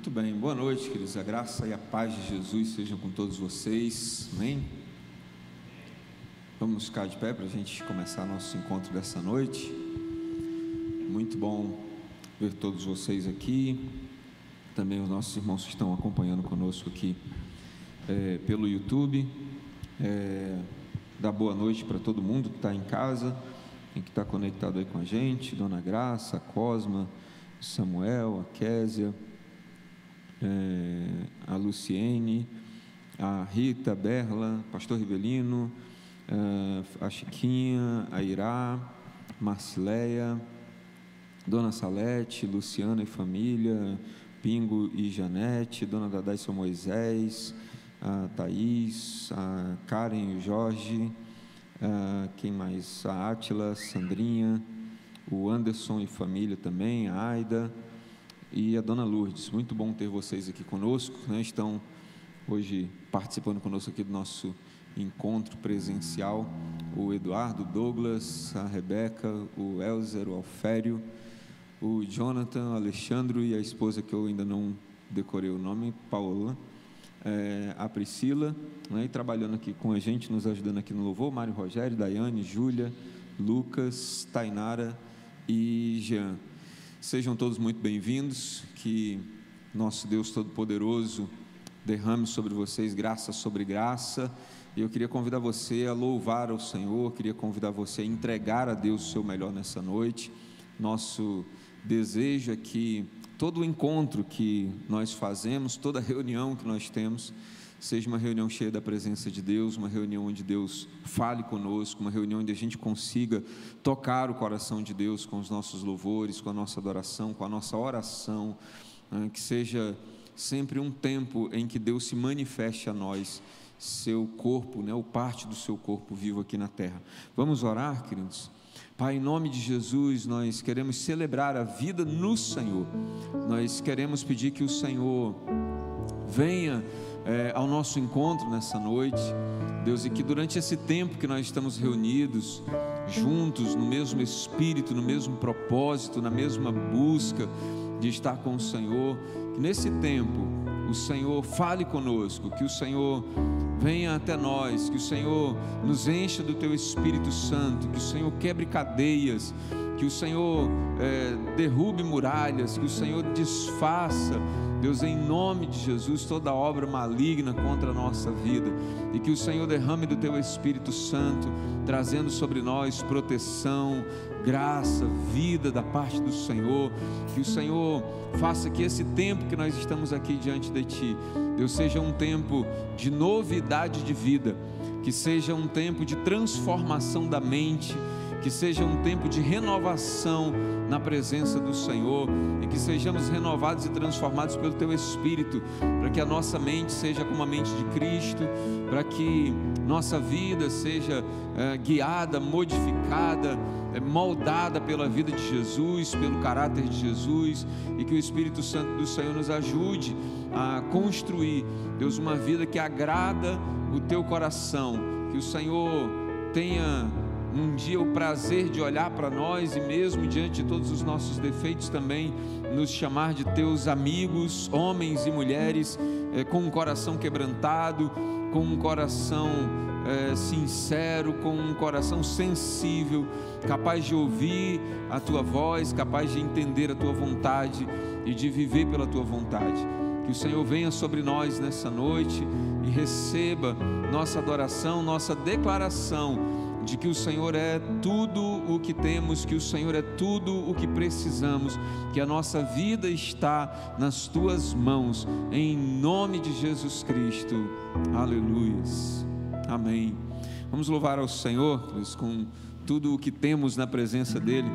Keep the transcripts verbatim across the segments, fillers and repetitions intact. Muito bem, boa noite, queridos. A graça e a paz de Jesus sejam com todos vocês. Amém? Vamos ficar de pé para a gente começar nosso encontro dessa noite. Muito bom ver todos vocês aqui. Também os nossos irmãos que estão acompanhando conosco aqui é, pelo YouTube. É, dá boa noite para todo mundo que está em casa, quem que está conectado aí com a gente, Dona Graça, a Cosma, Samuel, a Késia, é, a Luciene, a Rita, a Berla, Pastor Rivelino, é, a Chiquinha, a Irá, Marcileia, Dona Salete, Luciana e família, Pingo e Janete, Dona Dadá e São Moisés, a Thaís, a Karen e o Jorge, a, quem mais? A Átila, Sandrinha, o Anderson e família também, a Aida e a Dona Lourdes. Muito bom ter vocês aqui conosco, né? Estão hoje participando conosco aqui do nosso encontro presencial, o Eduardo, o Douglas, a Rebeca, o Elzer, o Alfério, o Jonathan, o Alexandre e a esposa que eu ainda não decorei o nome, Paola, é, a Priscila, né? E trabalhando aqui com a gente, nos ajudando aqui no louvor, Mário, Rogério, Daiane, Júlia, Lucas, Tainara e Jean. Sejam todos muito bem-vindos, que nosso Deus Todo-Poderoso derrame sobre vocês graça sobre graça, e eu queria convidar você a louvar ao Senhor, queria convidar você a entregar a Deus o seu melhor nessa noite. Nosso desejo é que todo encontro que nós fazemos, toda reunião que nós temos, seja uma reunião cheia da presença de Deus, uma reunião onde Deus fale conosco, uma reunião onde a gente consiga tocar o coração de Deus com os nossos louvores, com a nossa adoração, com a nossa oração, né? Que seja sempre um tempo em que Deus se manifeste a nós, seu corpo, né? Ou parte do seu corpo vivo aqui na terra. Vamos orar, queridos? Pai, em nome de Jesus, nós queremos celebrar a vida no Senhor, nós queremos pedir que o Senhor venha É, ao nosso encontro nessa noite, Deus, e que durante esse tempo que nós estamos reunidos, juntos, no mesmo espírito, no mesmo propósito, na mesma busca de estar com o Senhor, que nesse tempo o Senhor fale conosco, que o Senhor venha até nós, que o Senhor nos encha do Teu Espírito Santo, que o Senhor quebre cadeias, que o Senhor é, derrube muralhas, que o Senhor desfaça, Deus, em nome de Jesus, toda obra maligna contra a nossa vida, e que o Senhor derrame do Teu Espírito Santo, trazendo sobre nós proteção, graça, vida da parte do Senhor, que o Senhor faça que esse tempo que nós estamos aqui diante de Ti, Deus, seja um tempo de novidade de vida, que seja um tempo de transformação da mente, que seja um tempo de renovação na presença do Senhor, e que sejamos renovados e transformados pelo Teu Espírito, para que a nossa mente seja como a mente de Cristo, para que nossa vida seja é, guiada, modificada, é, moldada pela vida de Jesus, pelo caráter de Jesus, e que o Espírito Santo do Senhor nos ajude a construir, Deus, uma vida que agrada o Teu coração, que o Senhor tenha um dia o prazer de olhar para nós e mesmo diante de todos os nossos defeitos também nos chamar de Teus amigos, homens e mulheres é, com um coração quebrantado, com um coração é, sincero, com um coração sensível, capaz de ouvir a Tua voz, capaz de entender a Tua vontade e de viver pela Tua vontade. Que o Senhor venha sobre nós nessa noite e receba nossa adoração, nossa declaração de que o Senhor é tudo o que temos, que o Senhor é tudo o que precisamos, que a nossa vida está nas Tuas mãos, em nome de Jesus Cristo. Aleluias. Amém. Vamos louvar ao Senhor com tudo o que temos na presença dEle.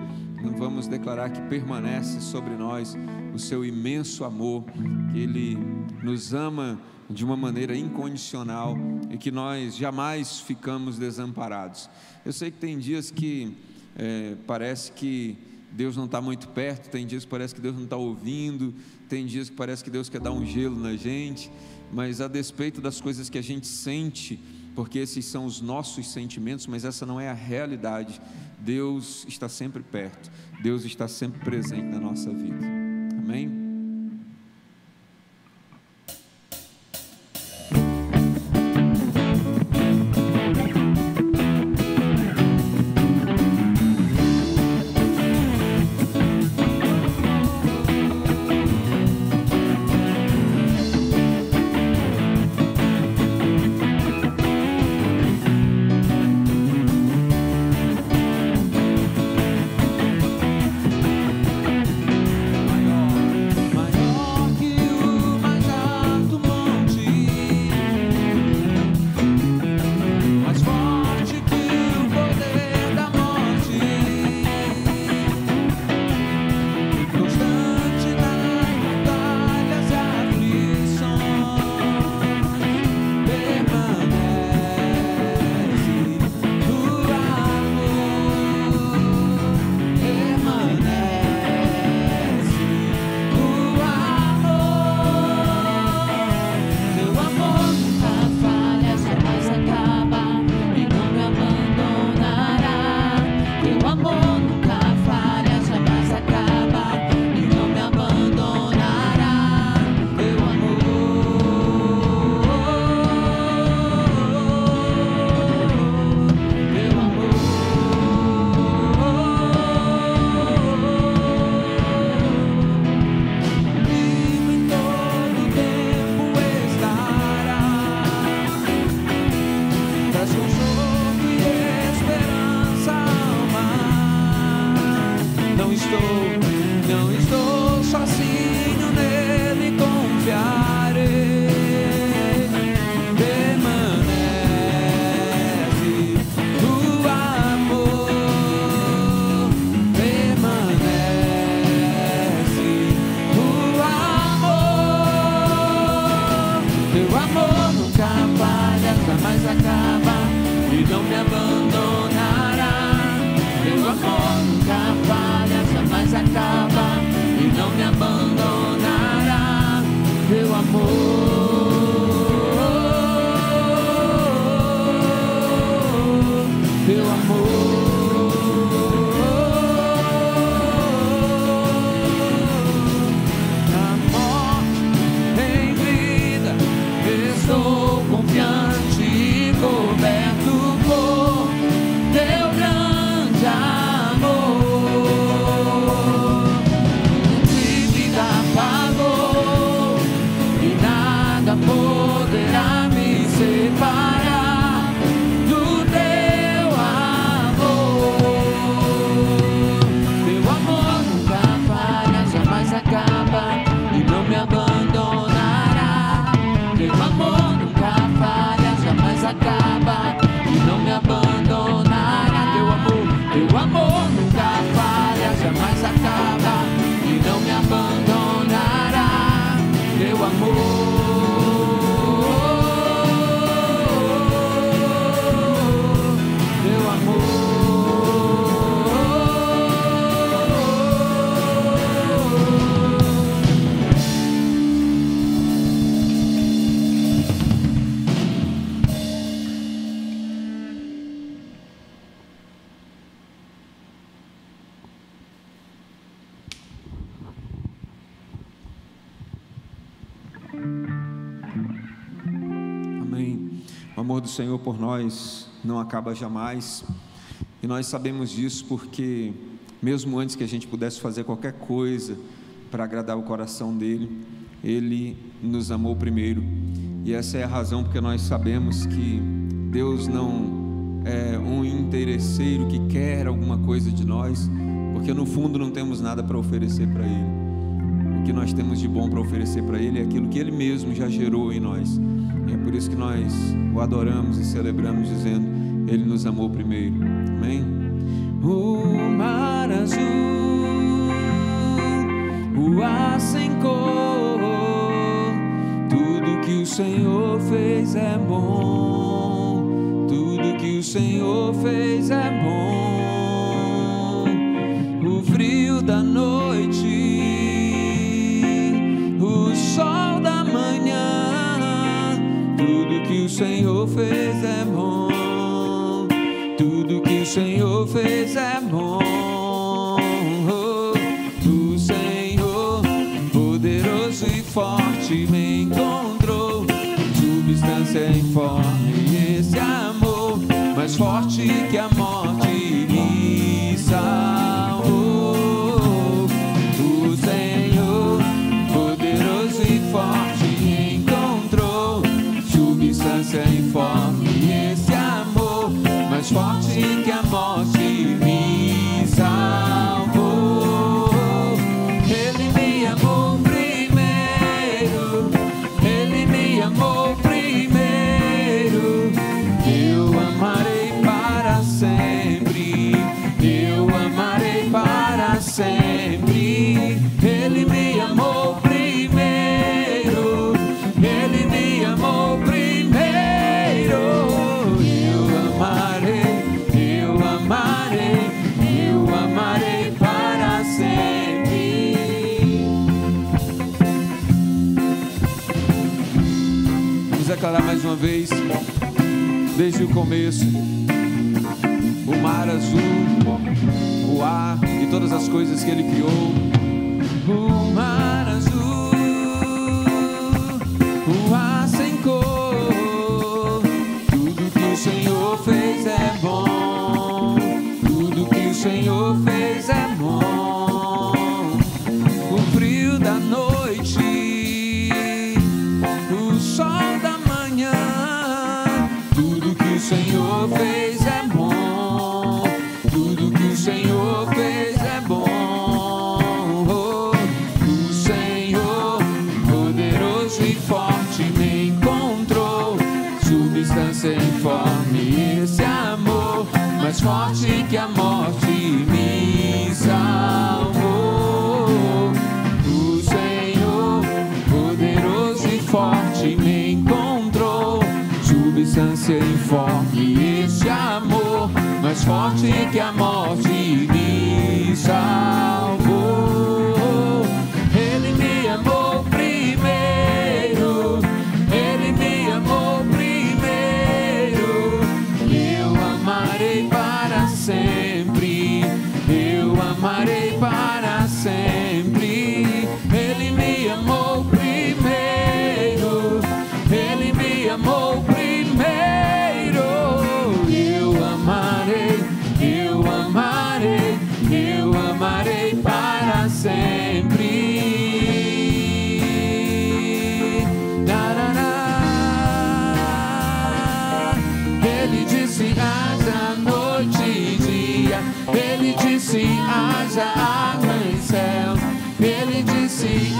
Vamos declarar que permanece sobre nós o Seu imenso amor, que Ele nos ama de uma maneira incondicional e que nós jamais ficamos desamparados. Eu sei que tem dias que é, parece que Deus não está muito perto, tem dias que parece que Deus não está ouvindo, tem dias que parece que Deus quer dar um gelo na gente, mas a despeito das coisas que a gente sente, porque esses são os nossos sentimentos, mas essa não é a realidade, Deus está sempre perto, Deus está sempre presente na nossa vida. Amém? estou, não estou sozinho, nele confiarei. Permanece o amor, permanece o amor. Teu amor nunca falha, jamais acaba e não me abandonará. Teu amor nunca falha, jamais acaba e não me abandonará. Teu amor, teu amor. Na morte, em vida, estou confiante e coberto por teu grande amor. Minha vida apagou e nada poderá me separar do teu amor. Teu amor nunca falha, jamais acaba e não me abandonará. Teu amor nunca falha, jamais acaba e não me abandonará. Teu amor, teu amor nunca falha, jamais acaba e não me abandonará. Teu amor, teu amor. Amém. O amor do Senhor por nós não acaba jamais, e nós sabemos disso porque, mesmo antes que a gente pudesse fazer qualquer coisa para agradar o coração dele, ele nos amou primeiro. E essa é a razão porque nós sabemos que Deus não é um interesseiro que quer alguma coisa de nós, porque no fundo não temos nada para oferecer para ele. O que nós temos de bom para oferecer para ele é aquilo que ele mesmo já gerou em nós. E é por isso que nós o adoramos e celebramos dizendo: ele nos amou primeiro. Amém? O mar azul, o ar sem cor, tudo que o Senhor fez é bom, tudo que o Senhor fez é bom. O frio da noite, o sol da manhã, tudo que o Senhor fez é bom, tudo que o Senhor fez é bom. Forte me encontrou, substância informe esse amor, mais forte que a morte me salvou. O Senhor, poderoso e forte, me encontrou, substância informe esse amor, mais forte que a morte me salvou. Ele me amou. Sempre ele me amou primeiro, ele me amou primeiro. Eu amarei, eu amarei, eu amarei para sempre. Vamos declarar mais uma vez, desde o começo: o mar azul, o ar e todas as coisas que ele criou. O mar azul, o ar sem cor, tudo que o Senhor fez é bom, tudo que o Senhor fez é bom. O frio da noite, o sol da manhã, tudo que o Senhor fez é bom, tudo que o Senhor fez é bom. forte que a morte me salvou. O Senhor, poderoso e forte, me encontrou. Substância informe este amor, mais forte que a morte me salvou. Ele me amou primeiro, ele me amou primeiro. Eu amarei para sempre, eu amarei para sempre. Ele me amou primeiro, ele me amou primeiro. Haja água em céu, ele disse,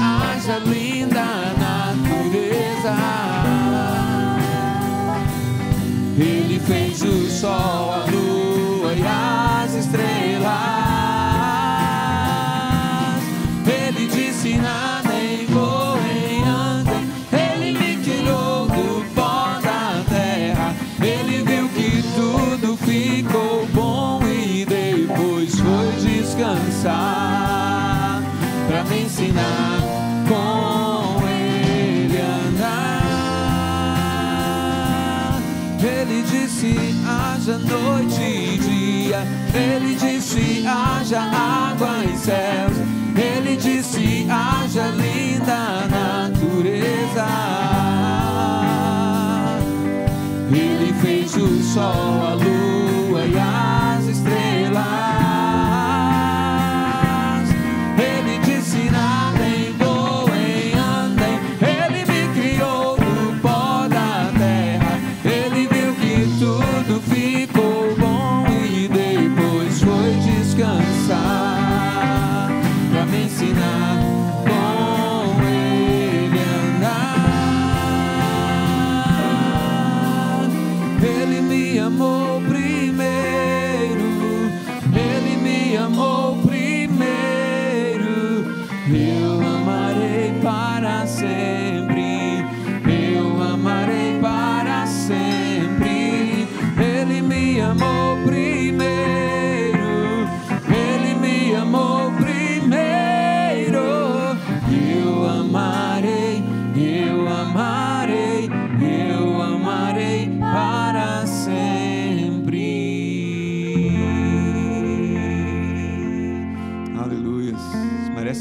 haja linda natureza. Ele fez o sol, a lua e as estrelas. Ele disse, nadem, voem, andem. Ele me tirou do pó da terra. Ele viu que tudo ficou bom e depois foi descansar, pra me ensinar com ele andar. Ele disse, haja noite e dia. Ele disse, haja água e céus. Ele disse, haja linda natureza. Ele fez o sol, a lua e as estrelas.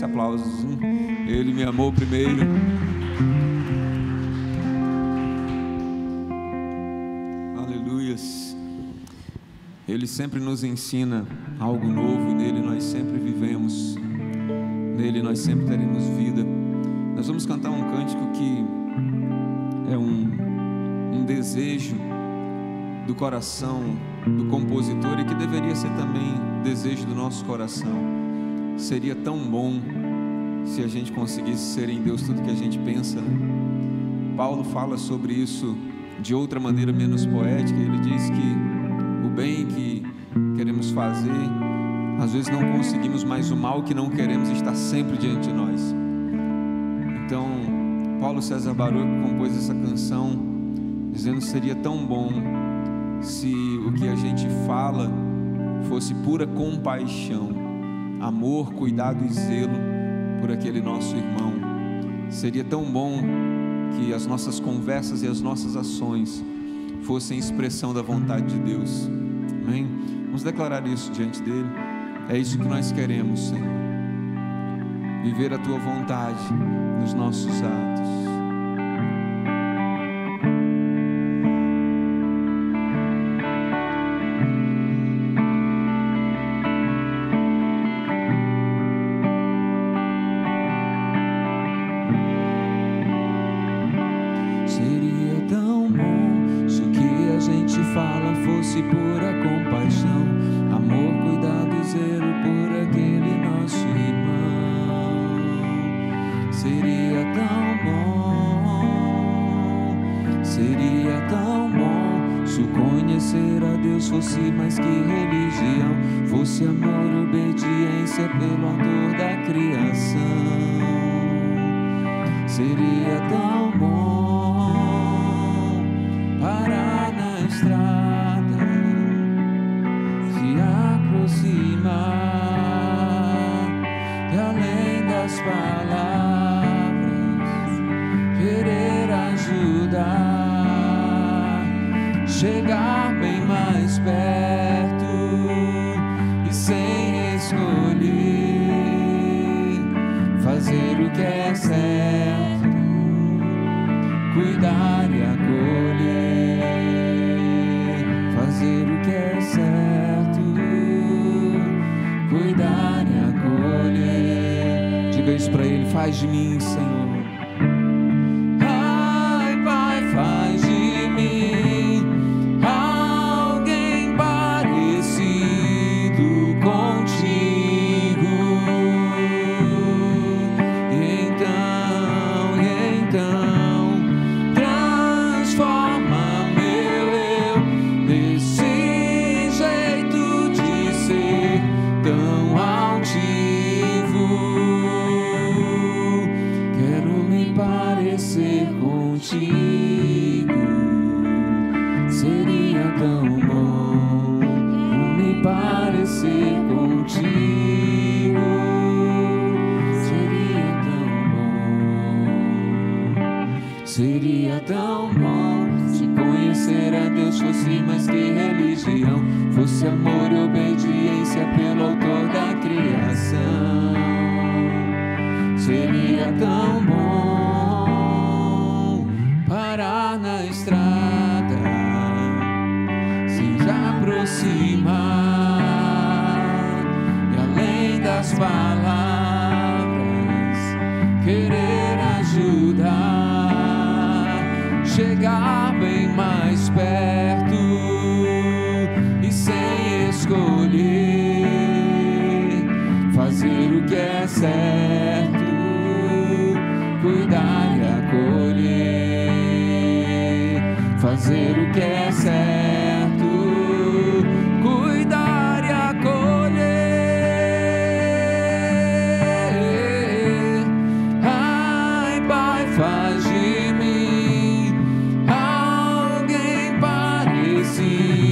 Aplausos. Ele me amou primeiro. Aleluias. Ele sempre nos ensina algo novo e nele nós sempre vivemos. Nele nós sempre teremos vida. Nós vamos cantar um cântico que é um, um desejo do coração do compositor e que deveria ser também desejo do nosso coração. Seria tão bom se a gente conseguisse ser em Deus tudo que a gente pensa, né? Paulo fala sobre isso de outra maneira menos poética. Ele diz que o bem que queremos fazer, às vezes não conseguimos, mas o mal que não queremos está sempre diante de nós. Então, Paulo César Baruc compôs essa canção dizendo que seria tão bom se o que a gente fala fosse pura compaixão, amor, cuidado e zelo por aquele nosso irmão. Seria tão bom que as nossas conversas e as nossas ações fossem expressão da vontade de Deus. Amém? Vamos declarar isso diante dele. É isso que nós queremos, Senhor. Viver a tua vontade nos nossos atos. Obedecer a Deus fosse mais que religião, fosse amor e obediência pelo ator da criação. Seria tão bom parar na estrada, se aproximar de além das palavras, querer ajudar, chegar bem mais perto e sem escolher, fazer o que é certo, cuidar e acolher, fazer o que é certo, cuidar e acolher. Diga isso pra ele: faz de mim, Senhor. Fosse amor e obediência pelo autor da criação. Seria tão bom parar na estrada, se aproximar e além das palavras, querer ajudar, chegar bem mais perto, sem escolher, fazer o que é certo, cuidar e acolher, fazer o que é certo, cuidar e acolher. Ai, Pai, faz de mim alguém parecido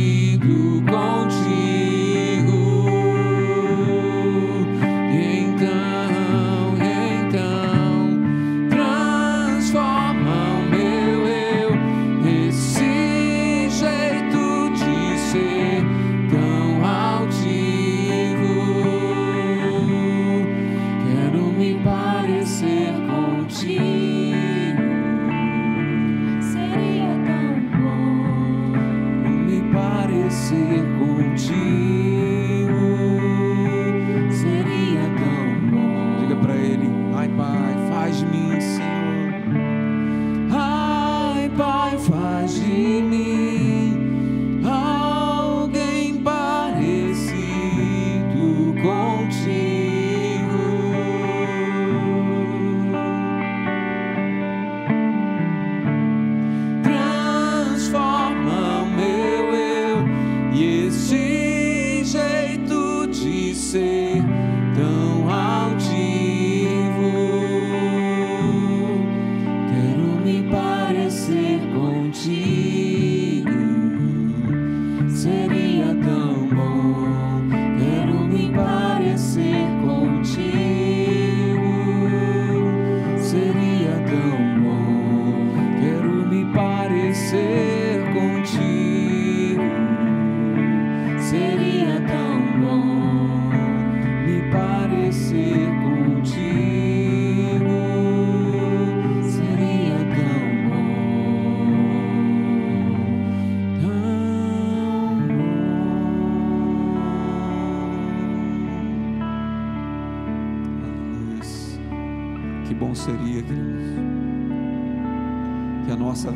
a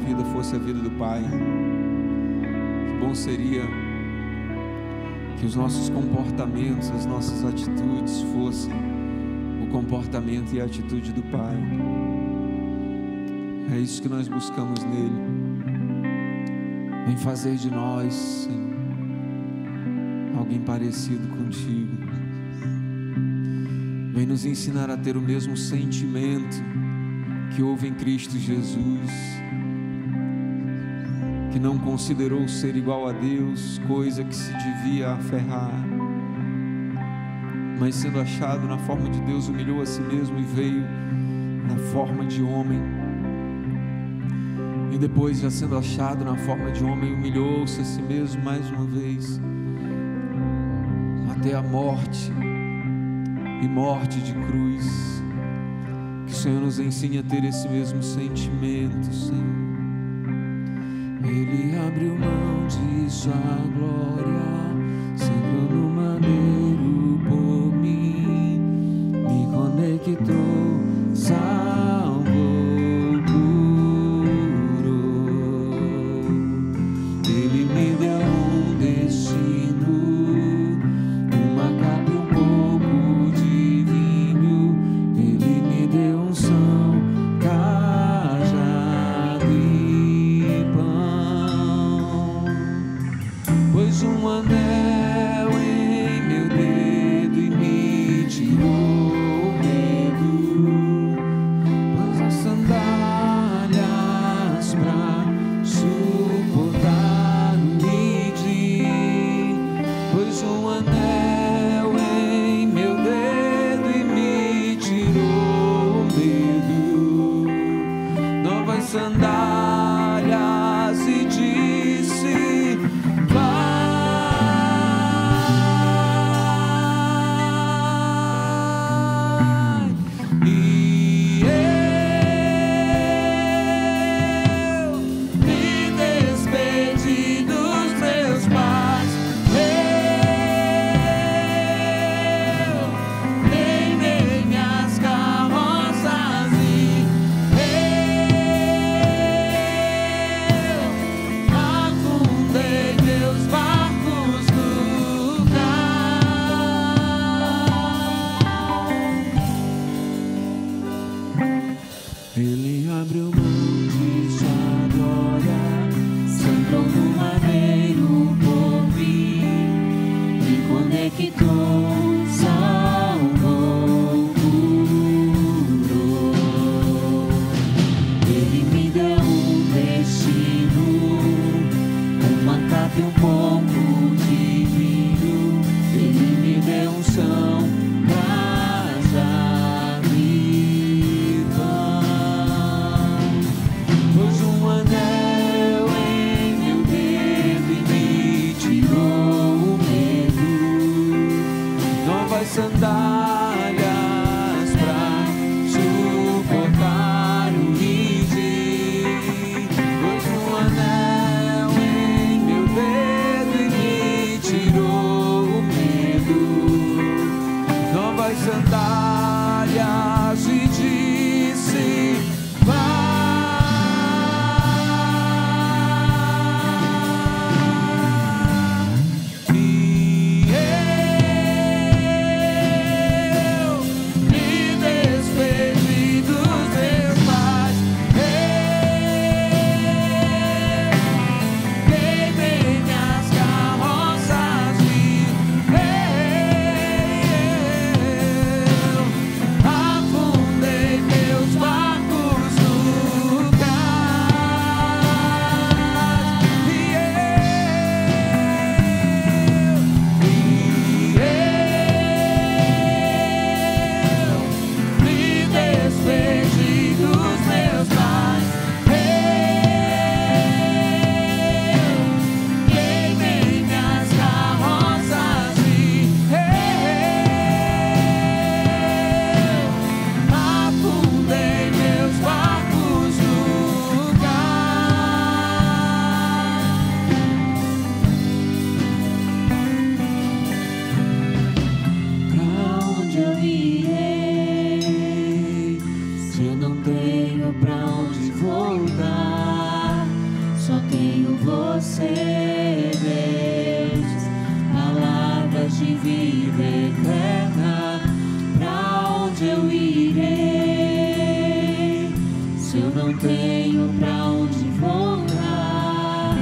vida do Pai. Que bom seria que os nossos comportamentos, as nossas atitudes fossem o comportamento e a atitude do Pai. É isso que nós buscamos nele. Vem fazer de nós, Senhor, alguém parecido contigo. Vem nos ensinar a ter o mesmo sentimento que houve em Cristo Jesus, que não considerou ser igual a Deus coisa que se devia aferrar, mas sendo achado na forma de Deus, humilhou a si mesmo e veio na forma de homem. E depois, já sendo achado na forma de homem, humilhou-se a si mesmo mais uma vez, até a morte e morte de cruz. Que o Senhor nos ensine a ter esse mesmo sentimento, Senhor. Ele abriu mão de sua glória, sangrou no madeiro por mim, me conectou, salvou, curou. Ele me deu um destino, uma capa e um pouco de vinho. Ele me deu um são, cajado e pão. Pois um anel em meu dedo e me tirou. Tenho pra onde voltar,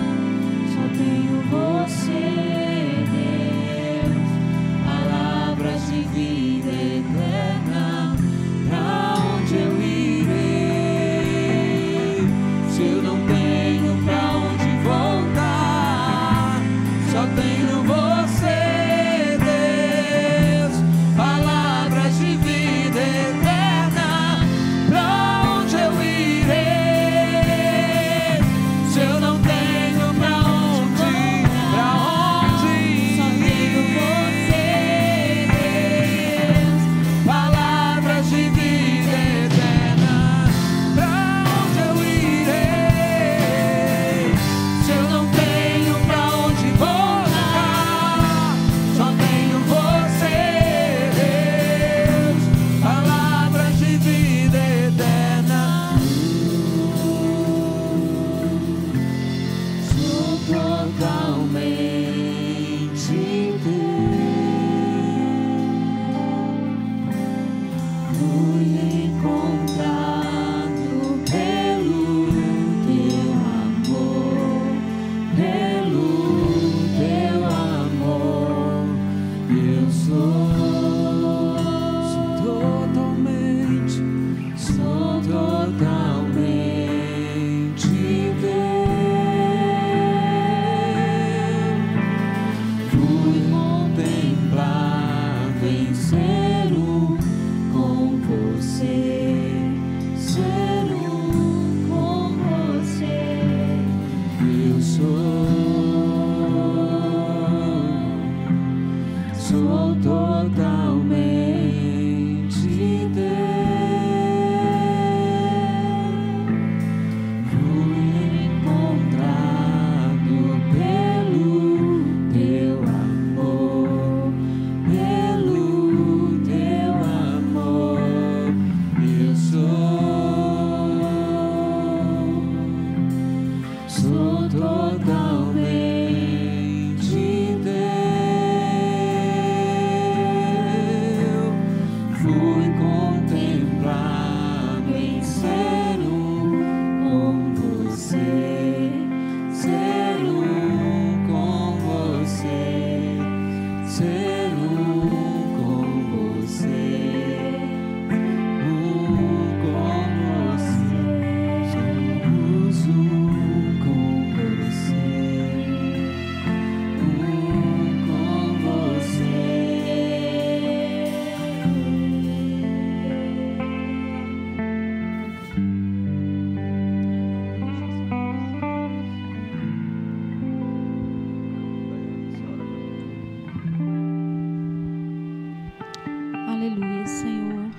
Aleluia, Senhor.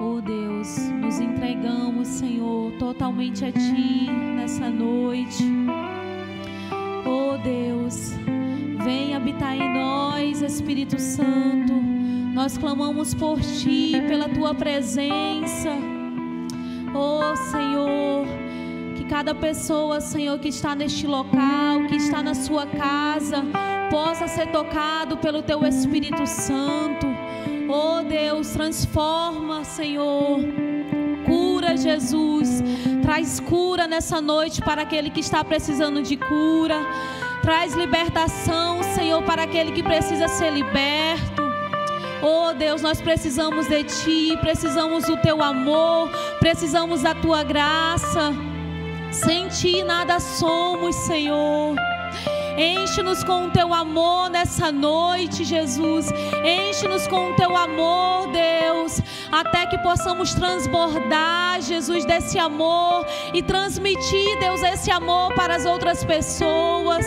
Oh Deus, nos entregamos, Senhor, totalmente a Ti nessa noite. Oh Deus, vem habitar em nós, Espírito Santo. Nós clamamos por Ti, pela Tua presença. Oh Senhor, que cada pessoa, Senhor, que está neste local, que está na sua casa, possa ser tocado pelo Teu Espírito Santo. Oh Deus, transforma, Senhor, cura, Jesus, traz cura nessa noite para aquele que está precisando de cura, traz libertação, Senhor, para aquele que precisa ser liberto. Oh Deus, nós precisamos de Ti, precisamos do Teu amor, precisamos da Tua graça. Sem Ti nada somos, Senhor. Enche-nos com o Teu amor nessa noite, Jesus. Enche-nos com o Teu amor, Deus, até que possamos transbordar, Jesus, desse amor e transmitir, Deus, esse amor para as outras pessoas.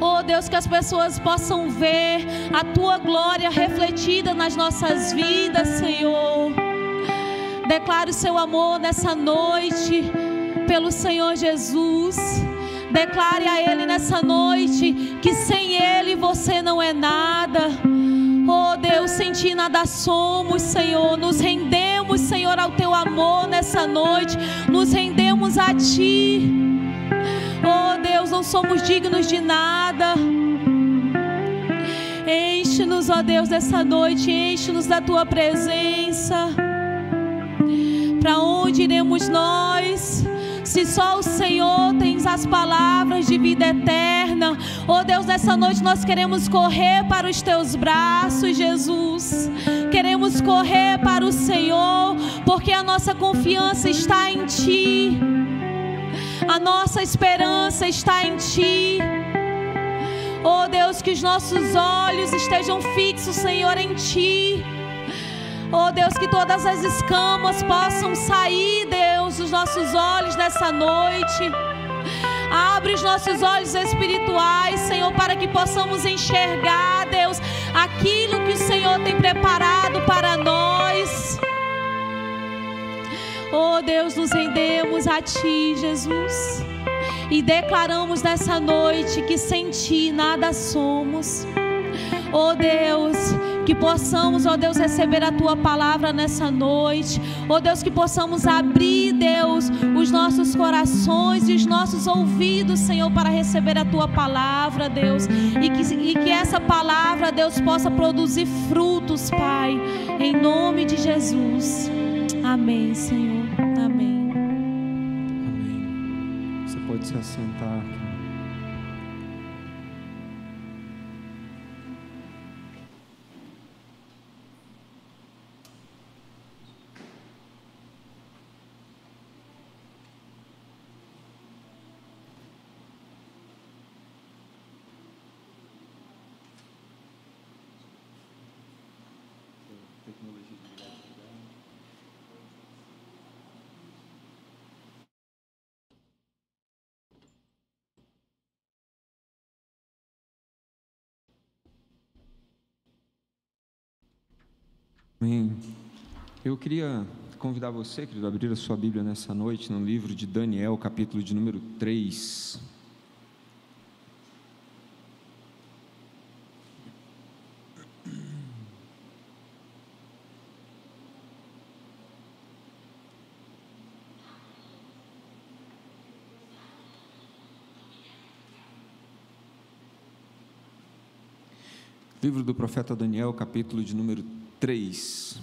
Oh Deus, que as pessoas possam ver a Tua glória refletida nas nossas vidas, Senhor. Declaro o Seu amor nessa noite pelo Senhor Jesus. Declare a Ele nessa noite que sem Ele você não é nada. Oh Deus, sem Ti nada somos, Senhor. Nos rendemos, Senhor, ao Teu amor nessa noite. Nos rendemos a Ti. Oh Deus, não somos dignos de nada. Enche-nos, ó Deus, nessa noite. Enche-nos da Tua presença. Para onde iremos nós? Se só o Senhor tens as palavras de vida eterna. Oh Deus, nessa noite nós queremos correr para os Teus braços, Jesus. Queremos correr para o Senhor, porque a nossa confiança está em Ti. A nossa esperança está em Ti. Oh Deus, que os nossos olhos estejam fixos, Senhor, em Ti. Oh Deus, que todas as escamas possam sair, Deus, dos nossos olhos nessa noite. Abre os nossos olhos espirituais, Senhor, para que possamos enxergar, Deus, aquilo que o Senhor tem preparado para nós. Oh Deus, nos rendemos a Ti, Jesus, e declaramos nessa noite que sem Ti nada somos. Oh Deus, que possamos, ó Deus, receber a Tua palavra nessa noite. Ó Deus, que possamos abrir, Deus, os nossos corações e os nossos ouvidos, Senhor, para receber a Tua palavra, Deus. E que, e que essa palavra, Deus, possa produzir frutos, Pai, em nome de Jesus. Amém, Senhor. Amém. Amém. Você pode se assentar aqui. Amém. Eu queria convidar você, querido, a abrir a sua Bíblia nessa noite no livro de Daniel, capítulo de número três. Livro do profeta Daniel, capítulo de número três. três.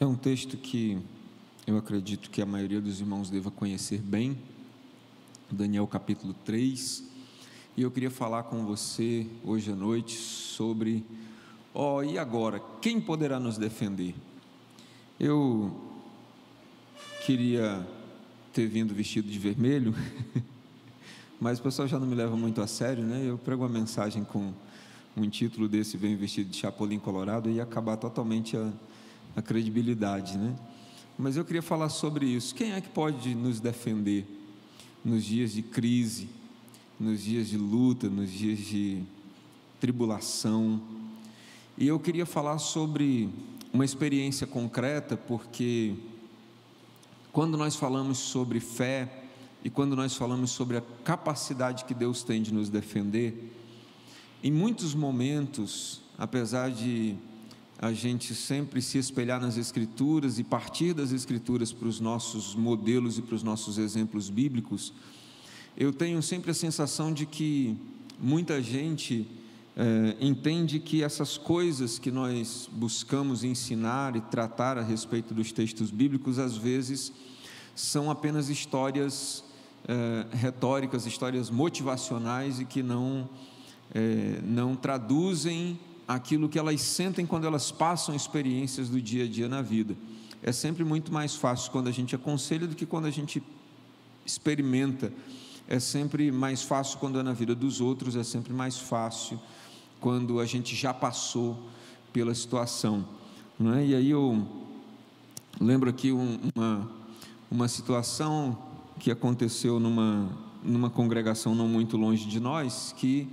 É um texto que eu acredito que a maioria dos irmãos deva conhecer bem, Daniel capítulo três, e eu queria falar com você hoje à noite sobre, ó, e agora, quem poderá nos defender? Eu queria ter vindo vestido de vermelho, mas o pessoal já não me leva muito a sério, né? Eu prego uma mensagem com um título desse, bem vestido de Chapolim Colorado, e acabar totalmente a, a credibilidade, né? Mas eu queria falar sobre isso. Quem é que pode nos defender nos dias de crise, nos dias de luta, nos dias de tribulação? E eu queria falar sobre uma experiência concreta, porque quando nós falamos sobre fé e quando nós falamos sobre a capacidade que Deus tem de nos defender, em muitos momentos, apesar de a gente sempre se espelhar nas Escrituras e partir das Escrituras para os nossos modelos e para os nossos exemplos bíblicos, eu tenho sempre a sensação de que muita gente eh, entende que essas coisas que nós buscamos ensinar e tratar a respeito dos textos bíblicos, às vezes, são apenas histórias eh, retóricas, histórias motivacionais e que não, eh, não traduzem aquilo que elas sentem quando elas passam experiências do dia a dia na vida. É sempre muito mais fácil quando a gente aconselha do que quando a gente experimenta. É sempre mais fácil quando é na vida dos outros, é sempre mais fácil quando a gente já passou pela situação, não é? E aí eu lembro aqui uma, uma situação que aconteceu numa, numa congregação não muito longe de nós, que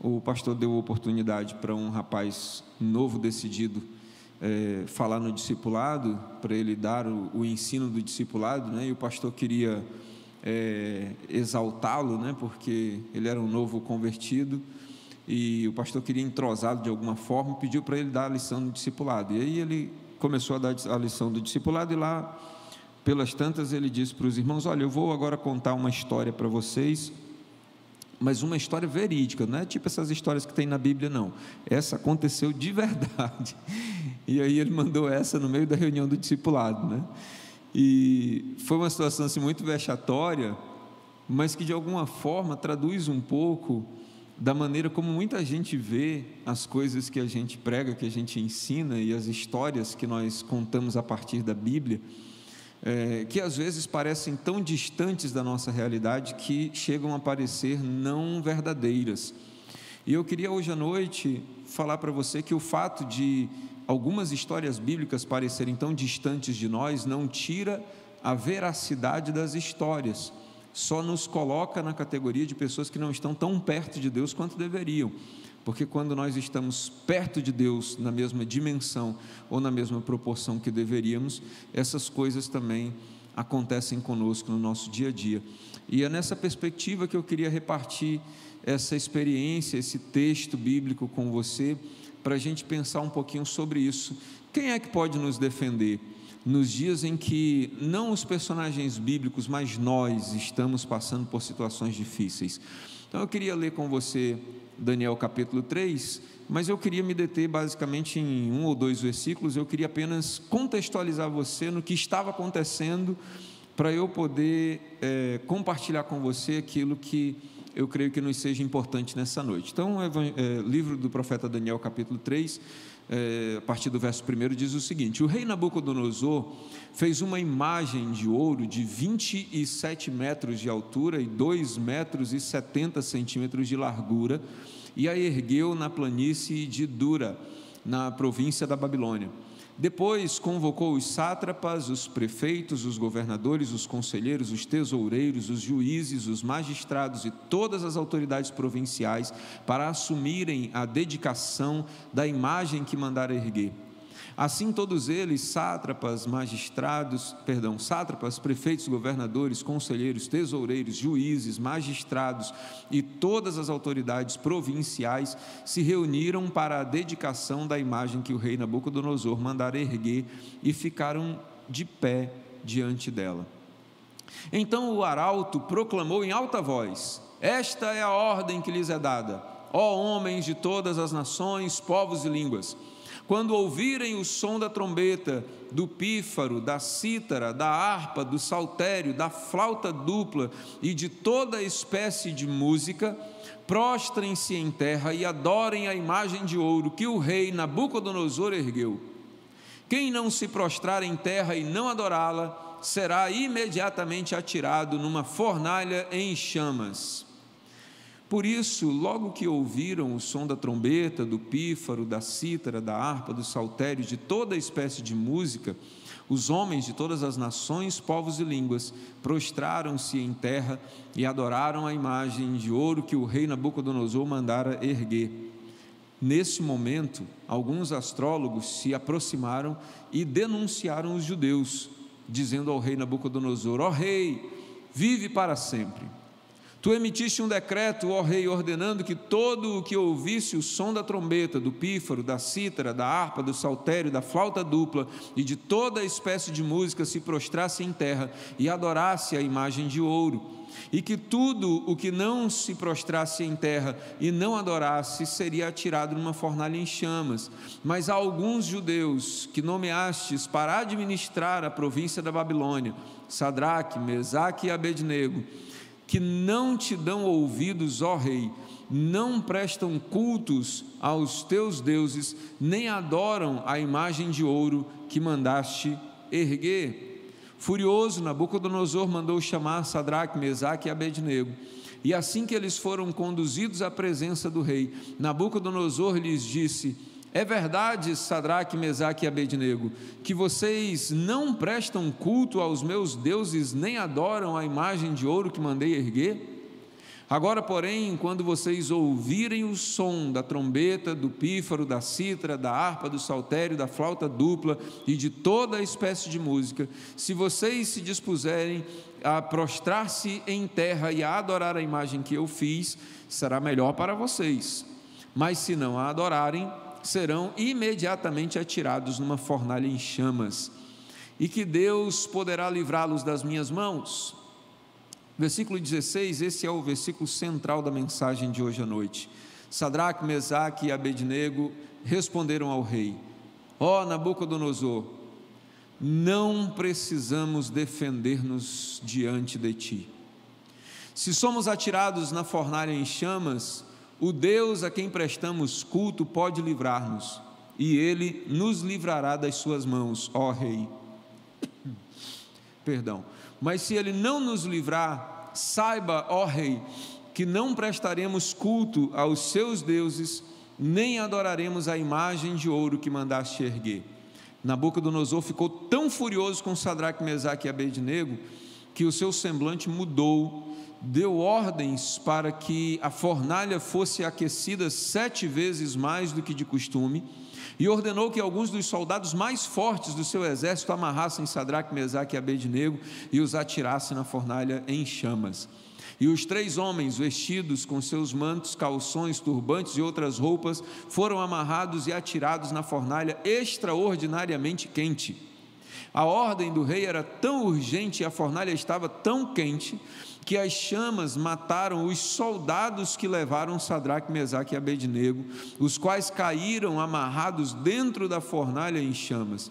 o pastor deu oportunidade para um rapaz novo decidido é, falar no discipulado, para ele dar o, o ensino do discipulado, né? E o pastor queria é, exaltá-lo, né? Porque ele era um novo convertido, e o pastor queria entrosá-lo de alguma forma, pediu para ele dar a lição do discipulado. E aí ele começou a dar a lição do discipulado, e lá, pelas tantas, ele disse para os irmãos: olha, eu vou agora contar uma história para vocês, mas uma história verídica, não é tipo essas histórias que tem na Bíblia, não. Essa aconteceu de verdade. E aí ele mandou essa no meio da reunião do discipulado, né? E foi uma situação assim muito vexatória, mas que de alguma forma traduz um pouco da maneira como muita gente vê as coisas que a gente prega, que a gente ensina, e as histórias que nós contamos a partir da Bíblia, É, que às vezes parecem tão distantes da nossa realidade que chegam a parecer não verdadeiras. E eu queria hoje à noite falar para você que o fato de algumas histórias bíblicas parecerem tão distantes de nós não tira a veracidade das histórias, só nos coloca na categoria de pessoas que não estão tão perto de Deus quanto deveriam. Porque quando nós estamos perto de Deus, na mesma dimensão ou na mesma proporção que deveríamos, essas coisas também acontecem conosco no nosso dia a dia. E é nessa perspectiva que eu queria repartir essa experiência, esse texto bíblico com você, para a gente pensar um pouquinho sobre isso. Quem é que pode nos defender nos dias em que não os personagens bíblicos, mas nós estamos passando por situações difíceis? Então eu queria ler com você Daniel capítulo três, mas eu queria me deter basicamente em um ou dois versículos. Eu queria apenas contextualizar você no que estava acontecendo, para eu poder é, compartilhar com você aquilo que eu creio que nos seja importante nessa noite. Então, é, é, livro do profeta Daniel capítulo três, é, a partir do verso primeiro, diz o seguinte: o rei Nabucodonosor fez uma imagem de ouro de vinte e sete metros de altura e dois metros e setenta centímetros de largura, e a ergueu na planície de Dura, na província da Babilônia. Depois convocou os sátrapas, os prefeitos, os governadores, os conselheiros, os tesoureiros, os juízes, os magistrados e todas as autoridades provinciais para assumirem a dedicação da imagem que mandara erguer. Assim, todos eles, sátrapas, magistrados, perdão, sátrapas, prefeitos, governadores, conselheiros, tesoureiros, juízes, magistrados e todas as autoridades provinciais se reuniram para a dedicação da imagem que o rei Nabucodonosor mandara erguer e ficaram de pé diante dela. Então o arauto proclamou em alta voz: esta é a ordem que lhes é dada, ó homens de todas as nações, povos e línguas. Quando ouvirem o som da trombeta, do pífaro, da cítara, da harpa, do saltério, da flauta dupla e de toda espécie de música, prostrem-se em terra e adorem a imagem de ouro que o rei Nabucodonosor ergueu. Quem não se prostrar em terra e não adorá-la, será imediatamente atirado numa fornalha em chamas. Por isso, logo que ouviram o som da trombeta, do pífaro, da cítara, da harpa, do saltério, de toda espécie de música, os homens de todas as nações, povos e línguas prostraram-se em terra e adoraram a imagem de ouro que o rei Nabucodonosor mandara erguer. Nesse momento, alguns astrólogos se aproximaram e denunciaram os judeus, dizendo ao rei Nabucodonosor: ó rei, vive para sempre. Tu emitiste um decreto, ó rei, ordenando que todo o que ouvisse o som da trombeta, do pífaro, da cítara, da harpa, do saltério, da flauta dupla e de toda espécie de música se prostrasse em terra e adorasse a imagem de ouro, e que tudo o que não se prostrasse em terra e não adorasse seria atirado numa fornalha em chamas. Mas há alguns judeus que nomeastes para administrar a província da Babilônia, Sadraque, Mesaque e Abednego, que não te dão ouvidos, ó rei, não prestam cultos aos teus deuses, nem adoram a imagem de ouro que mandaste erguer. Furioso, Nabucodonosor mandou chamar Sadraque, Mesaque e Abednego. E assim que eles foram conduzidos à presença do rei, Nabucodonosor lhes disse: é verdade, Sadraque, Mesaque e Abednego, que vocês não prestam culto aos meus deuses, nem adoram a imagem de ouro que mandei erguer? Agora, porém, quando vocês ouvirem o som da trombeta, do pífaro, da cítara, da harpa, do saltério, da flauta dupla e de toda espécie de música, se vocês se dispuserem a prostrar-se em terra e a adorar a imagem que eu fiz, será melhor para vocês. Mas se não a adorarem, serão imediatamente atirados numa fornalha em chamas, e que Deus poderá livrá-los das minhas mãos. Versículo dezesseis, esse é o versículo central da mensagem de hoje à noite. Sadraque, Mesaque e Abednego responderam ao rei: ó Nabucodonosor, não precisamos defender-nos diante de ti. Se somos atirados na fornalha em chamas, o Deus a quem prestamos culto pode livrar-nos, e Ele nos livrará das suas mãos, ó rei. Perdão. Mas se Ele não nos livrar, saiba, ó rei, que não prestaremos culto aos seus deuses, nem adoraremos a imagem de ouro que mandaste erguer. Nabucodonosor ficou tão furioso com Sadraque, Mesaque e Abednego, que o seu semblante mudou, deu ordens para que a fornalha fosse aquecida sete vezes mais do que de costume, e ordenou que alguns dos soldados mais fortes do seu exército amarrassem Sadraque, Mesaque e Abednego e os atirassem na fornalha em chamas. E os três homens, vestidos com seus mantos, calções, turbantes e outras roupas, foram amarrados e atirados na fornalha extraordinariamente quente. A ordem do rei era tão urgente e a fornalha estava tão quente que as chamas mataram os soldados que levaram Sadraque, Mesaque e Abednego, os quais caíram amarrados dentro da fornalha em chamas.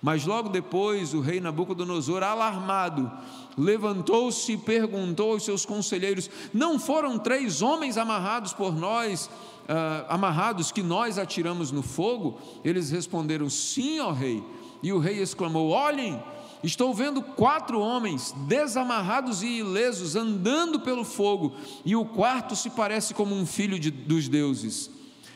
Mas logo depois o rei Nabucodonosor, alarmado, levantou-se e perguntou aos seus conselheiros: não foram três homens amarrados por nós, ah, amarrados que nós atiramos no fogo? Eles responderam: sim, ó rei. E o rei exclamou: olhem, estou vendo quatro homens desamarrados e ilesos andando pelo fogo, e o quarto se parece como um filho de, dos deuses.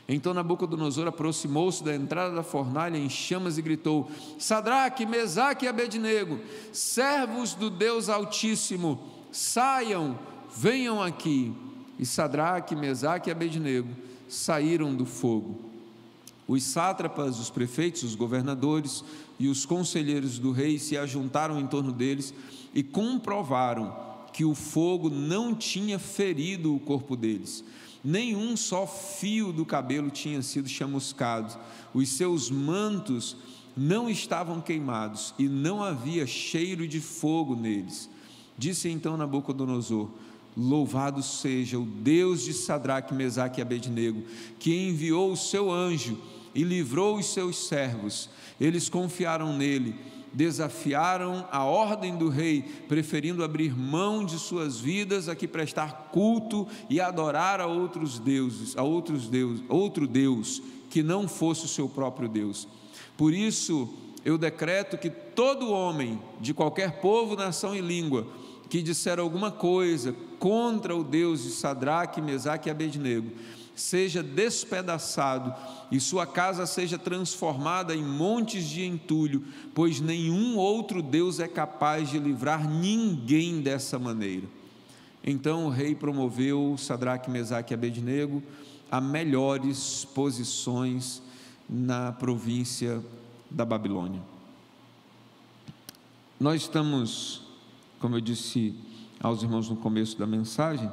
Então Nabucodonosor aproximou-se da entrada da fornalha em chamas e gritou: Sadraque, Mesaque e Abednego, servos do Deus Altíssimo, saiam, venham aqui. E Sadraque, Mesaque e Abednego saíram do fogo. Os sátrapas, os prefeitos, os governadores e os conselheiros do rei se ajuntaram em torno deles e comprovaram que o fogo não tinha ferido o corpo deles. Nenhum só fio do cabelo tinha sido chamuscado. Os seus mantos não estavam queimados e não havia cheiro de fogo neles. Disse então Nabucodonosor: louvado seja o Deus de Sadraque, Mesaque e Abednego, que enviou o seu anjo e livrou os seus servos. Eles confiaram nele, desafiaram a ordem do rei, preferindo abrir mão de suas vidas a que prestar culto e adorar a outros deuses, a outros deus, outro Deus que não fosse o seu próprio Deus. Por isso, eu decreto que todo homem, de qualquer povo, nação e língua, que disser alguma coisa contra o Deus de Sadraque, Mesaque e Abednego, seja despedaçado e sua casa seja transformada em montes de entulho, pois nenhum outro Deus é capaz de livrar ninguém dessa maneira. Então o rei promoveu Sadraque, Mesaque e Abednego a melhores posições na província da Babilônia. Nós estamos, como eu disse aos irmãos no começo da mensagem,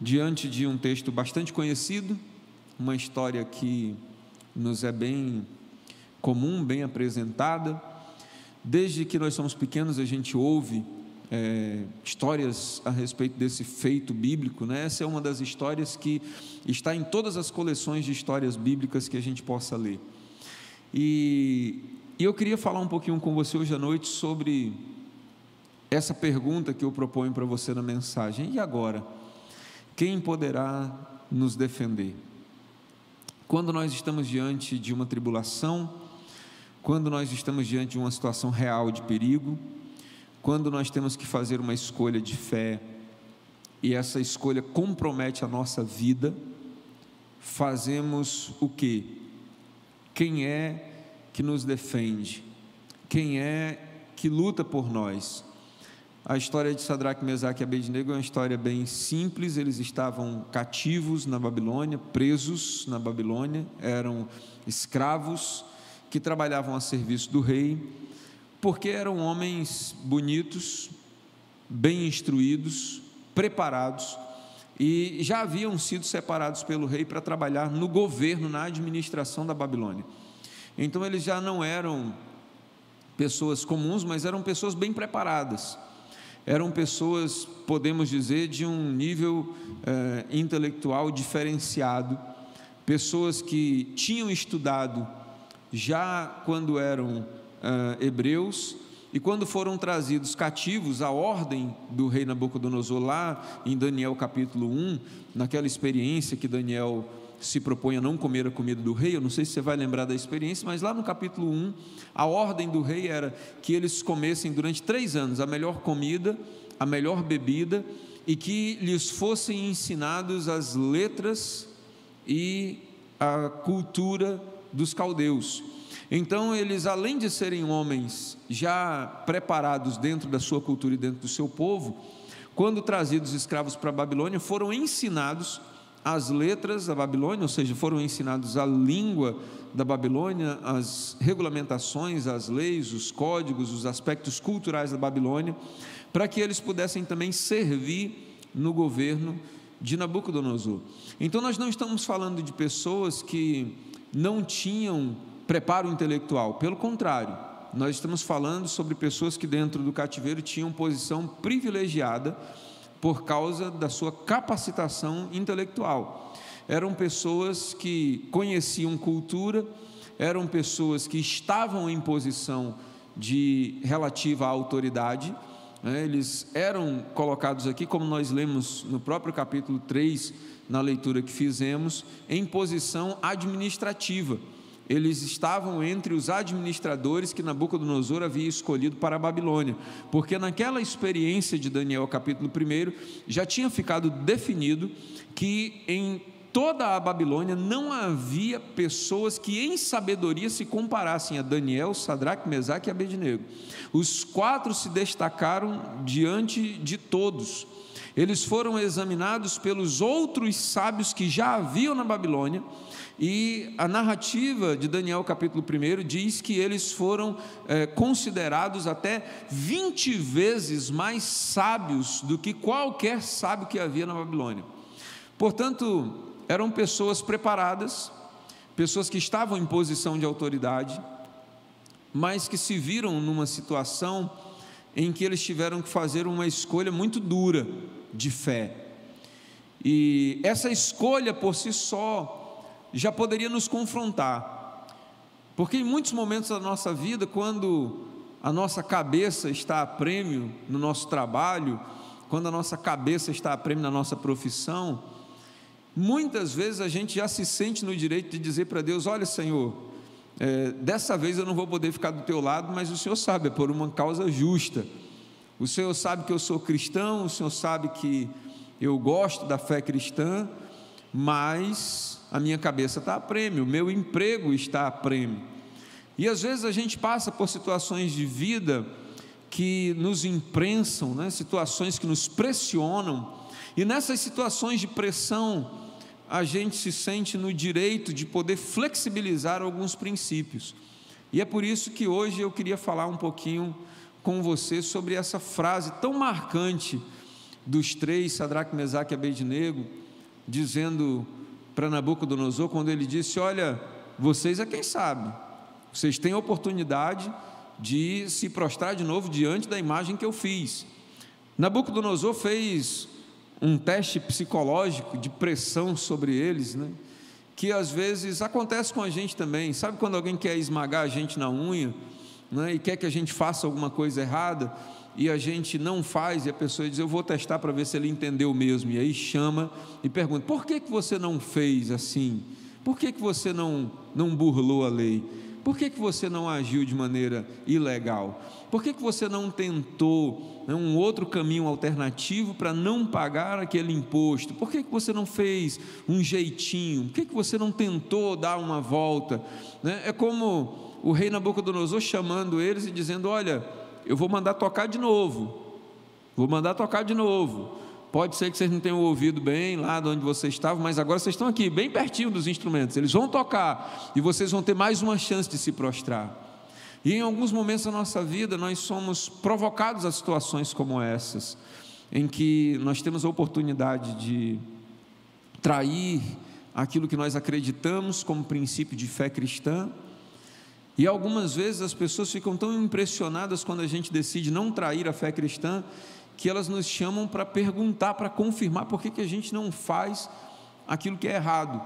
diante de um texto bastante conhecido, uma história que nos é bem comum, bem apresentada. Desde que nós somos pequenos, a gente ouve é, histórias a respeito desse feito bíblico, né? Essa é uma das histórias que está em todas as coleções de histórias bíblicas que a gente possa ler. E, e eu queria falar um pouquinho com você hoje à noite sobre essa pergunta que eu proponho para você na mensagem: e agora? Quem poderá nos defender? Quando nós estamos diante de uma tribulação, quando nós estamos diante de uma situação real de perigo, quando nós temos que fazer uma escolha de fé, e essa escolha compromete a nossa vida, fazemos o quê? Quem é que nos defende? Quem é que luta por nós? A história de Sadraque, Mesaque e Abednego é uma história bem simples. Eles estavam cativos na Babilônia, presos na Babilônia, eram escravos que trabalhavam a serviço do rei, porque eram homens bonitos, bem instruídos, preparados, e já haviam sido separados pelo rei para trabalhar no governo, na administração da Babilônia. Então eles já não eram pessoas comuns, mas eram pessoas bem preparadas. Eram pessoas, podemos dizer, de um nível eh, intelectual diferenciado, pessoas que tinham estudado já quando eram eh, hebreus, e quando foram trazidos cativos à ordem do rei Nabucodonosor, lá em Daniel capítulo um, naquela experiência que Daniel se propõe a não comer a comida do rei. Eu não sei se você vai lembrar da experiência, mas lá no capítulo um, a ordem do rei era que eles comessem durante três anos a melhor comida, a melhor bebida, e que lhes fossem ensinados as letras e a cultura dos caldeus. Então eles, além de serem homens já preparados dentro da sua cultura e dentro do seu povo, quando trazidos escravos para a Babilônia, foram ensinados as letras da Babilônia, ou seja, foram ensinados a língua da Babilônia, as regulamentações, as leis, os códigos, os aspectos culturais da Babilônia, para que eles pudessem também servir no governo de Nabucodonosor. Então, nós não estamos falando de pessoas que não tinham preparo intelectual, pelo contrário, nós estamos falando sobre pessoas que dentro do cativeiro tinham posição privilegiada, por causa da sua capacitação intelectual. Eram pessoas que conheciam cultura, eram pessoas que estavam em posição de relativa à autoridade, né? Eles eram colocados aqui, como nós lemos no próprio capítulo três, na leitura que fizemos, em posição administrativa. Eles estavam entre os administradores que Nabucodonosor havia escolhido para a Babilônia, porque naquela experiência de Daniel, capítulo um, já tinha ficado definido que em toda a Babilônia não havia pessoas que em sabedoria se comparassem a Daniel, Sadraque, Mesaque e Abednego. Os quatro se destacaram diante de todos. Eles foram examinados pelos outros sábios que já haviam na Babilônia, e a narrativa de Daniel capítulo um diz que eles foram é, considerados até vinte vezes mais sábios do que qualquer sábio que havia na Babilônia. Portanto, eram pessoas preparadas, pessoas que estavam em posição de autoridade, mas que se viram numa situação em que eles tiveram que fazer uma escolha muito dura de fé. E essa escolha por si só já poderia nos confrontar, porque em muitos momentos da nossa vida, quando a nossa cabeça está a prêmio no nosso trabalho, quando a nossa cabeça está a prêmio na nossa profissão, muitas vezes a gente já se sente no direito de dizer para Deus: olha, Senhor, é, dessa vez eu não vou poder ficar do teu lado, mas o Senhor sabe, é por uma causa justa, o Senhor sabe que eu sou cristão, o Senhor sabe que eu gosto da fé cristã, mas a minha cabeça está a prêmio, o meu emprego está a prêmio. E às vezes a gente passa por situações de vida que nos imprensam, né? Situações que nos pressionam, e nessas situações de pressão a gente se sente no direito de poder flexibilizar alguns princípios. E é por isso que hoje eu queria falar um pouquinho com você sobre essa frase tão marcante dos três, Sadraque, Mesaque e Abednego, dizendo para Nabucodonosor, quando ele disse: olha, vocês é quem sabe, vocês têm a oportunidade de se prostrar de novo diante da imagem que eu fiz. Nabucodonosor fez um teste psicológico de pressão sobre eles, né? Que às vezes acontece com a gente também. Sabe quando alguém quer esmagar a gente na unha, né? E quer que a gente faça alguma coisa errada, e a gente não faz, e a pessoa diz: eu vou testar para ver se ele entendeu mesmo. E aí chama e pergunta: por que que você não fez assim? Por que que você não, não burlou a lei? Por que que você não agiu de maneira ilegal? Por que que você não tentou, né, um outro caminho alternativo para não pagar aquele imposto? Por que que você não fez um jeitinho? Por que que você não tentou dar uma volta? Né? É como o rei Nabucodonosor chamando eles e dizendo: olha, eu vou mandar tocar de novo, vou mandar tocar de novo, pode ser que vocês não tenham ouvido bem lá de onde vocês estavam, mas agora vocês estão aqui, bem pertinho dos instrumentos, eles vão tocar, e vocês vão ter mais uma chance de se prostrar. E em alguns momentos da nossa vida, nós somos provocados a situações como essas, em que nós temos a oportunidade de trair aquilo que nós acreditamos como princípio de fé cristã. E algumas vezes as pessoas ficam tão impressionadas quando a gente decide não trair a fé cristã, que elas nos chamam para perguntar, para confirmar por que que a gente não faz aquilo que é errado,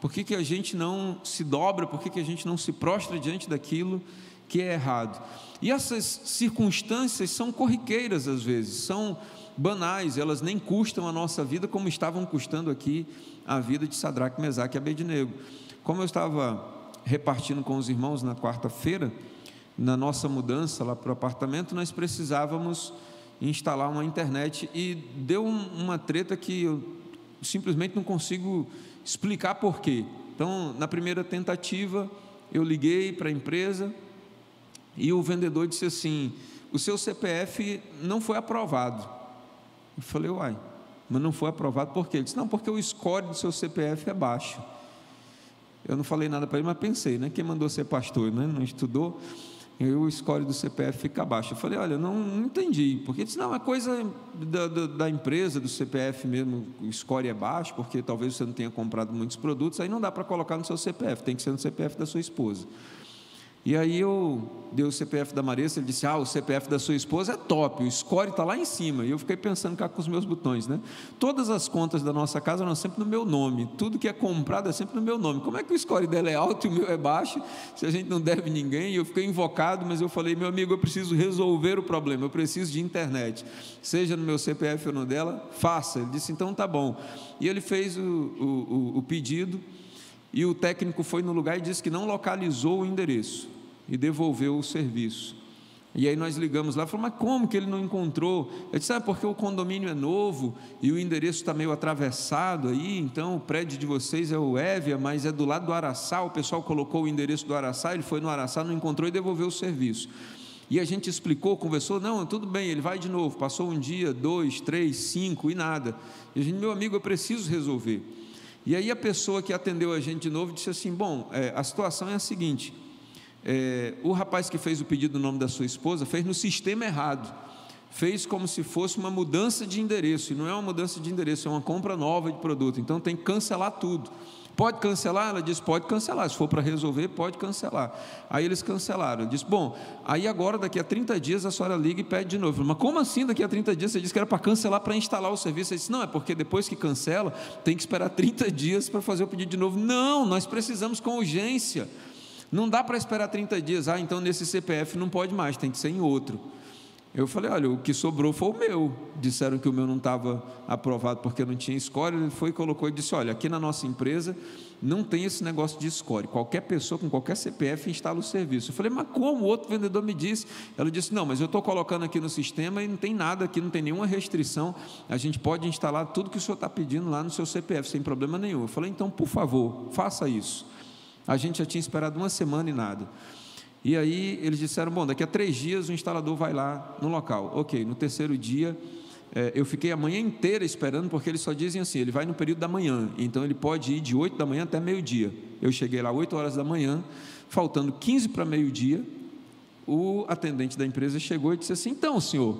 por que que a gente não se dobra, por que que a gente não se prostra diante daquilo que é errado. E essas circunstâncias são corriqueiras às vezes, são banais, elas nem custam a nossa vida como estavam custando aqui a vida de Sadraque, Mesaque e Abednego. Como eu estava repartindo com os irmãos na quarta-feira, na nossa mudança lá para o apartamento, nós precisávamos instalar uma internet, e deu uma treta que eu simplesmente não consigo explicar porquê. Então, na primeira tentativa, eu liguei para a empresa e o vendedor disse assim: o seu C P F não foi aprovado. Eu falei: uai, mas não foi aprovado por quê? Ele disse: não, porque o score do seu C P F é baixo. Eu não falei nada para ele, mas pensei, né? Quem mandou ser pastor, né? Não estudou, e o score do C P F fica baixo. Eu falei: olha, não, não entendi, porque ele disse: não, é coisa da, da, da empresa, do C P F mesmo, o score é baixo, porque talvez você não tenha comprado muitos produtos, aí não dá para colocar no seu C P F, tem que ser no C P F da sua esposa. E aí eu dei o C P F da Maressa, ele disse: ah, o C P F da sua esposa é top, o score está lá em cima. E eu fiquei pensando cá com os meus botões, né? Todas as contas da nossa casa eram sempre no meu nome, tudo que é comprado é sempre no meu nome. Como é que o score dela é alto e o meu é baixo, se a gente não deve ninguém? E eu fiquei invocado, mas eu falei: meu amigo, eu preciso resolver o problema, eu preciso de internet, seja no meu C P F ou no dela, faça. Ele disse: então tá bom. E ele fez o, o, o pedido, e o técnico foi no lugar e disse que não localizou o endereço e devolveu o serviço. E aí nós ligamos lá, falamos: mas como que ele não encontrou? Ele disse: ah, porque o condomínio é novo e o endereço está meio atravessado aí, então o prédio de vocês é o Évia, mas é do lado do Araçá, o pessoal colocou o endereço do Araçá, ele foi no Araçá, não encontrou e devolveu o serviço. E a gente explicou, conversou: não, tudo bem, ele vai de novo. Passou um dia, dois, três, cinco e nada. E a gente: meu amigo, eu preciso resolver. E aí a pessoa que atendeu a gente de novo disse assim: bom, é, a situação é a seguinte, é, o rapaz que fez o pedido no nome da sua esposa fez no sistema errado, fez como se fosse uma mudança de endereço, e não é uma mudança de endereço, é uma compra nova de produto, então tem que cancelar tudo, pode cancelar? Ela disse, pode cancelar, se for para resolver, pode cancelar. Aí eles cancelaram. Eu disse, bom, aí agora daqui a trinta dias a senhora liga e pede de novo. Mas como assim daqui a trinta dias? Você disse que era para cancelar, para instalar o serviço. Eu disse, não, é porque depois que cancela, tem que esperar trinta dias para fazer o pedido de novo. Não, nós precisamos com urgência. Não dá para esperar trinta dias. Ah, então nesse C P F não pode mais, tem que ser em outro. Eu falei, olha, o que sobrou foi o meu. Disseram que o meu não estava aprovado porque não tinha score. Ele foi e colocou e disse, olha, aqui na nossa empresa não tem esse negócio de score. Qualquer pessoa com qualquer C P F instala o serviço. Eu falei, mas como? O outro vendedor me disse. Ela disse, não, mas eu estou colocando aqui no sistema e não tem nada aqui, não tem nenhuma restrição. A gente pode instalar tudo que o senhor está pedindo lá no seu C P F, sem problema nenhum. Eu falei, então, por favor, faça isso. A gente já tinha esperado uma semana e nada. E aí eles disseram, bom, daqui a três dias o instalador vai lá no local. Ok, no terceiro dia, é, eu fiquei a manhã inteira esperando, porque eles só dizem assim, ele vai no período da manhã, então ele pode ir de oito da manhã até meio-dia. Eu cheguei lá oito horas da manhã, faltando quinze para meio-dia, o atendente da empresa chegou e disse assim, então, senhor.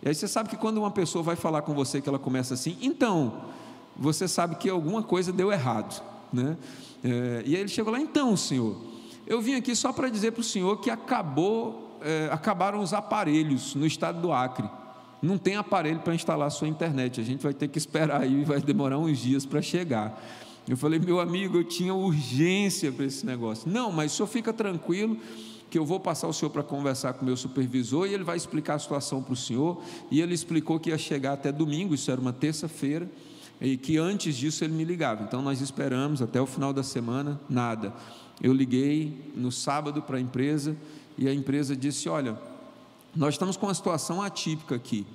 E aí você sabe que quando uma pessoa vai falar com você, que ela começa assim, então, você sabe que alguma coisa deu errado, né? É, e aí ele chegou lá, então, senhor, eu vim aqui só para dizer para o senhor que acabou, é, acabaram os aparelhos no estado do Acre. Não tem aparelho para instalar a sua internet. A gente vai ter que esperar aí, vai demorar uns dias para chegar. Eu falei, meu amigo, eu tinha urgência para esse negócio. Não, mas o senhor fica tranquilo, que eu vou passar o senhor para conversar com o meu supervisor e ele vai explicar a situação para o senhor. E ele explicou que ia chegar até domingo, isso era uma terça-feira, e que antes disso ele me ligava. Então nós esperamos até o final da semana, nada. Eu liguei no sábado para a empresa e a empresa disse, olha, nós estamos com uma situação atípica aqui.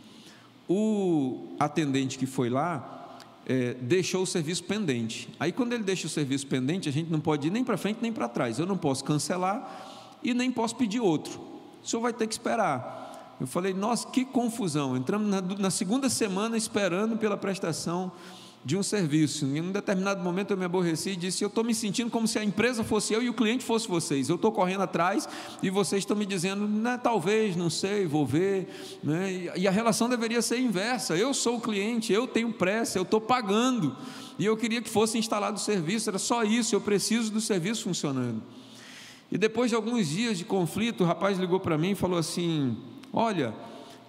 O atendente que foi lá é, deixou o serviço pendente. Aí, quando ele deixa o serviço pendente, a gente não pode ir nem para frente nem para trás. Eu não posso cancelar e nem posso pedir outro. O senhor vai ter que esperar. Eu falei, nossa, que confusão. Entramos na, na segunda semana esperando pela prestação de um serviço. Em um determinado momento eu me aborreci e disse, eu estou me sentindo como se a empresa fosse eu e o cliente fosse vocês, eu estou correndo atrás e vocês estão me dizendo, né, talvez, não sei, vou ver, né? E a relação deveria ser inversa, eu sou o cliente, eu tenho pressa, eu estou pagando, e eu queria que fosse instalado o serviço, era só isso, eu preciso do serviço funcionando. E depois de alguns dias de conflito, o rapaz ligou para mim e falou assim, olha,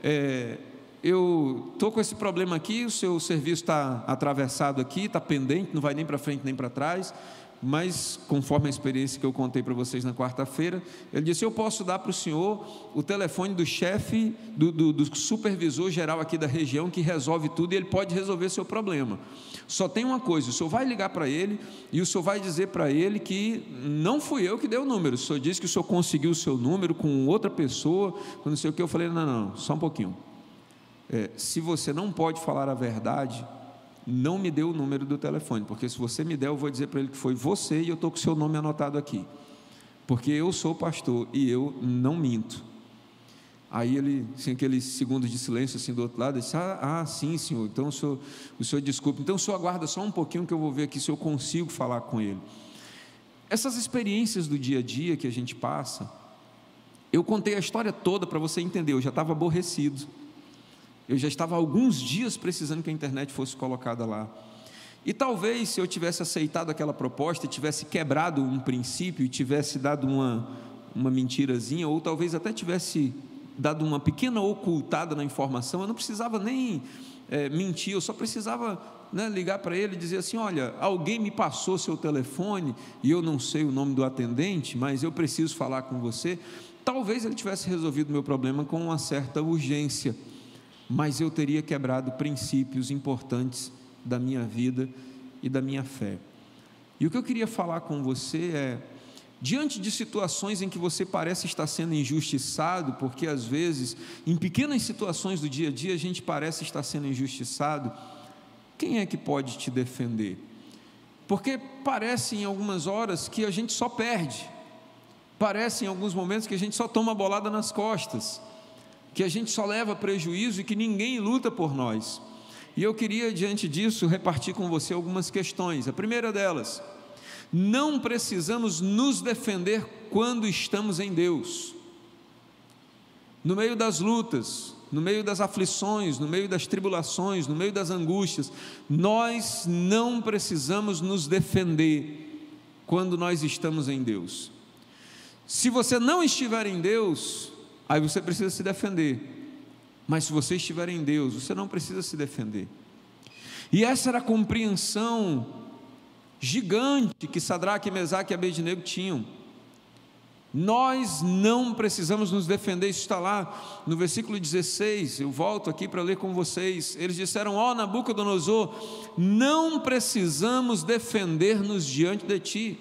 é... eu estou com esse problema aqui, o seu serviço está atravessado aqui, está pendente, não vai nem para frente nem para trás, mas conforme a experiência que eu contei para vocês na quarta-feira, ele disse, eu posso dar para o senhor o telefone do chefe, do, do, do supervisor geral aqui da região, que resolve tudo e ele pode resolver seu problema. Só tem uma coisa, o senhor vai ligar para ele e o senhor vai dizer para ele que não fui eu que dei o número, o senhor disse que o senhor conseguiu o seu número com outra pessoa, não sei o que. Eu falei, não, não, só um pouquinho. É, se você não pode falar a verdade, não me dê o número do telefone, porque se você me der, eu vou dizer para ele que foi você e eu estou com o seu nome anotado aqui, porque eu sou pastor e eu não minto. Aí ele, assim, aqueles segundos de silêncio assim do outro lado, disse, ah, ah, sim, senhor, então o senhor, o senhor desculpe, então o senhor aguarda só um pouquinho que eu vou ver aqui se eu consigo falar com ele. Essas experiências do dia a dia que a gente passa, eu contei a história toda para você entender, eu já estava aborrecido. Eu já estava há alguns dias precisando que a internet fosse colocada lá. E talvez, se eu tivesse aceitado aquela proposta, tivesse quebrado um princípio e tivesse dado uma, uma mentirazinha, ou talvez até tivesse dado uma pequena ocultada na informação, eu não precisava nem é, mentir, eu só precisava, né, ligar para ele e dizer assim, olha, alguém me passou seu telefone e eu não sei o nome do atendente, mas eu preciso falar com você. Talvez ele tivesse resolvido o meu problema com uma certa urgência, mas eu teria quebrado princípios importantes da minha vida e da minha fé. E o que eu queria falar com você é, diante de situações em que você parece estar sendo injustiçado, porque às vezes, em pequenas situações do dia a dia, a gente parece estar sendo injustiçado, quem é que pode te defender? Porque parece em algumas horas que a gente só perde, parece em alguns momentos que a gente só toma bolada nas costas, que a gente só leva prejuízo e que ninguém luta por nós. E eu queria, diante disso, repartir com você algumas questões. A primeira delas, não precisamos nos defender quando estamos em Deus. No meio das lutas, no meio das aflições, no meio das tribulações, no meio das angústias, nós não precisamos nos defender quando nós estamos em Deus. Se você não estiver em Deus, aí você precisa se defender, mas se você estiver em Deus, você não precisa se defender. E essa era a compreensão gigante que Sadraque, Mesaque e Abednego tinham. Nós não precisamos nos defender. Isso está lá no versículo dezesseis, eu volto aqui para ler com vocês. Eles disseram: ó Nabucodonosor, não precisamos defender-nos diante de ti.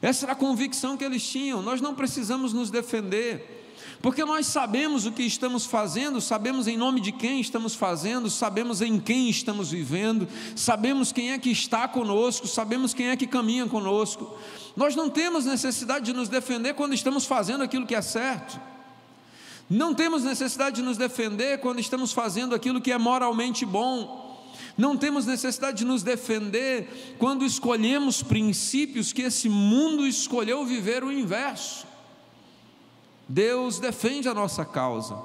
Essa era a convicção que eles tinham: nós não precisamos nos defender, porque nós sabemos o que estamos fazendo, sabemos em nome de quem estamos fazendo, sabemos em quem estamos vivendo, sabemos quem é que está conosco, sabemos quem é que caminha conosco. Nós não temos necessidade de nos defender quando estamos fazendo aquilo que é certo, não temos necessidade de nos defender quando estamos fazendo aquilo que é moralmente bom, não temos necessidade de nos defender quando escolhemos princípios que esse mundo escolheu viver o inverso. Deus defende a nossa causa.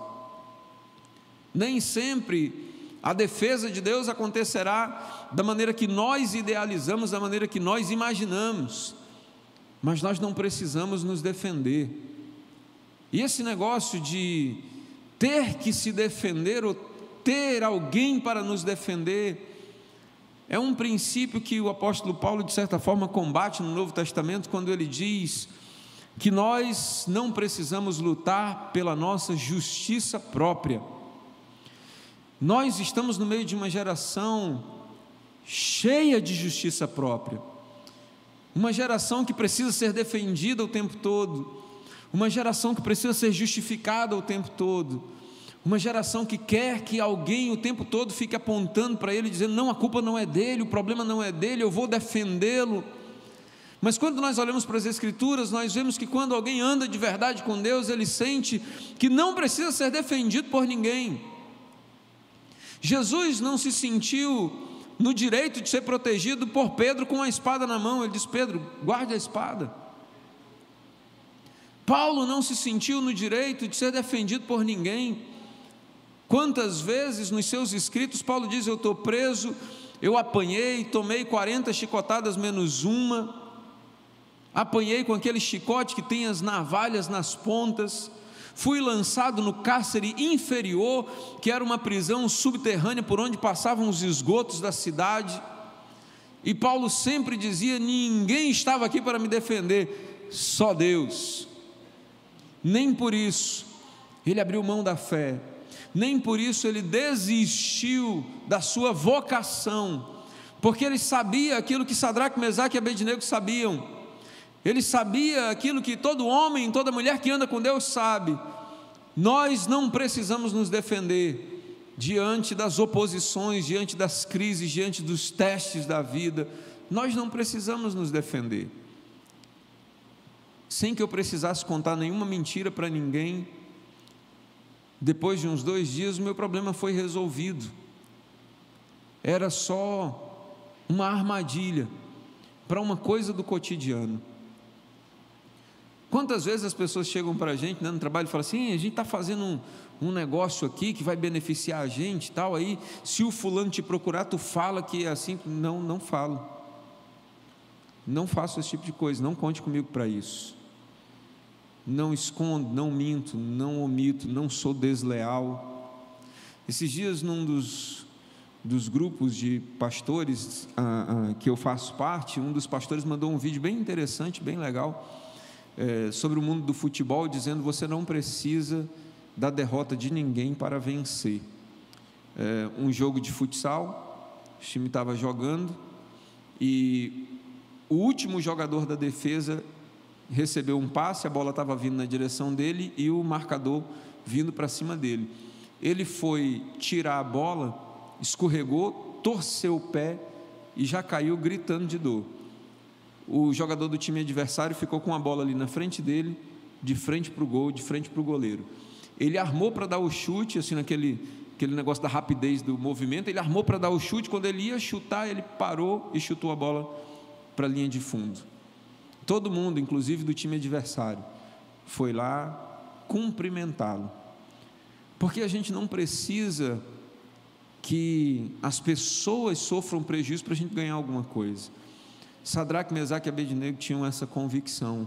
Nem sempre a defesa de Deus acontecerá da maneira que nós idealizamos, da maneira que nós imaginamos, mas nós não precisamos nos defender. E esse negócio de ter que se defender ou ter alguém para nos defender é um princípio que o apóstolo Paulo, de certa forma, combate no Novo Testamento, quando ele diz que nós não precisamos lutar pela nossa justiça própria. Nós estamos no meio de uma geração cheia de justiça própria, uma geração que precisa ser defendida o tempo todo, uma geração que precisa ser justificada o tempo todo, uma geração que quer que alguém o tempo todo fique apontando para ele, dizendo: não, a culpa não é dele, o problema não é dele, eu vou defendê-lo. Mas quando nós olhamos para as Escrituras, nós vemos que quando alguém anda de verdade com Deus, ele sente que não precisa ser defendido por ninguém. Jesus não se sentiu no direito de ser protegido por Pedro com a espada na mão. Ele diz: Pedro, guarde a espada. Paulo não se sentiu no direito de ser defendido por ninguém. Quantas vezes nos seus escritos Paulo diz: eu estou preso, eu apanhei, tomei quarenta chicotadas menos uma, apanhei com aquele chicote que tem as navalhas nas pontas, fui lançado no cárcere inferior, que era uma prisão subterrânea por onde passavam os esgotos da cidade. E Paulo sempre dizia: ninguém estava aqui para me defender, só Deus. Nem por isso ele abriu mão da fé, nem por isso ele desistiu da sua vocação, porque ele sabia aquilo que Sadraque, Mesaque e Abednego sabiam. Ele sabia aquilo que todo homem, toda mulher que anda com Deus sabe: nós não precisamos nos defender diante das oposições, diante das crises, diante dos testes da vida. Nós não precisamos nos defender. Sem que eu precisasse contar nenhuma mentira para ninguém, depois de uns dois dias o meu problema foi resolvido. Era só uma armadilha para uma coisa do cotidiano. Quantas vezes as pessoas chegam para a gente, né, no trabalho, e falam assim: a gente está fazendo um, um negócio aqui que vai beneficiar a gente e tal, aí se o fulano te procurar, tu fala que é assim. Não, não falo, não faço esse tipo de coisa, não conte comigo para isso, não escondo, não minto, não omito, não sou desleal. Esses dias, num dos, dos grupos de pastores ah, ah, que eu faço parte, um dos pastores mandou um vídeo bem interessante, bem legal, É, sobre o mundo do futebol, dizendo: você não precisa da derrota de ninguém para vencer. É, um jogo de futsal, o time estava jogando e o último jogador da defesa recebeu um passe, a bola estava vindo na direção dele e o marcador vindo para cima dele. Ele foi tirar a bola, escorregou, torceu o pé e já caiu gritando de dor. O jogador do time adversário ficou com a bola ali na frente dele, de frente para o gol, de frente para o goleiro. Ele armou para dar o chute, assim, naquele aquele negócio da rapidez do movimento, ele armou para dar o chute, quando ele ia chutar, ele parou e chutou a bola para a linha de fundo. Todo mundo, inclusive do time adversário, foi lá cumprimentá-lo. porque a gente não precisa que as pessoas sofram prejuízo para a gente ganhar alguma coisa. Sadraque, Mesaque e Abednego tinham essa convicção,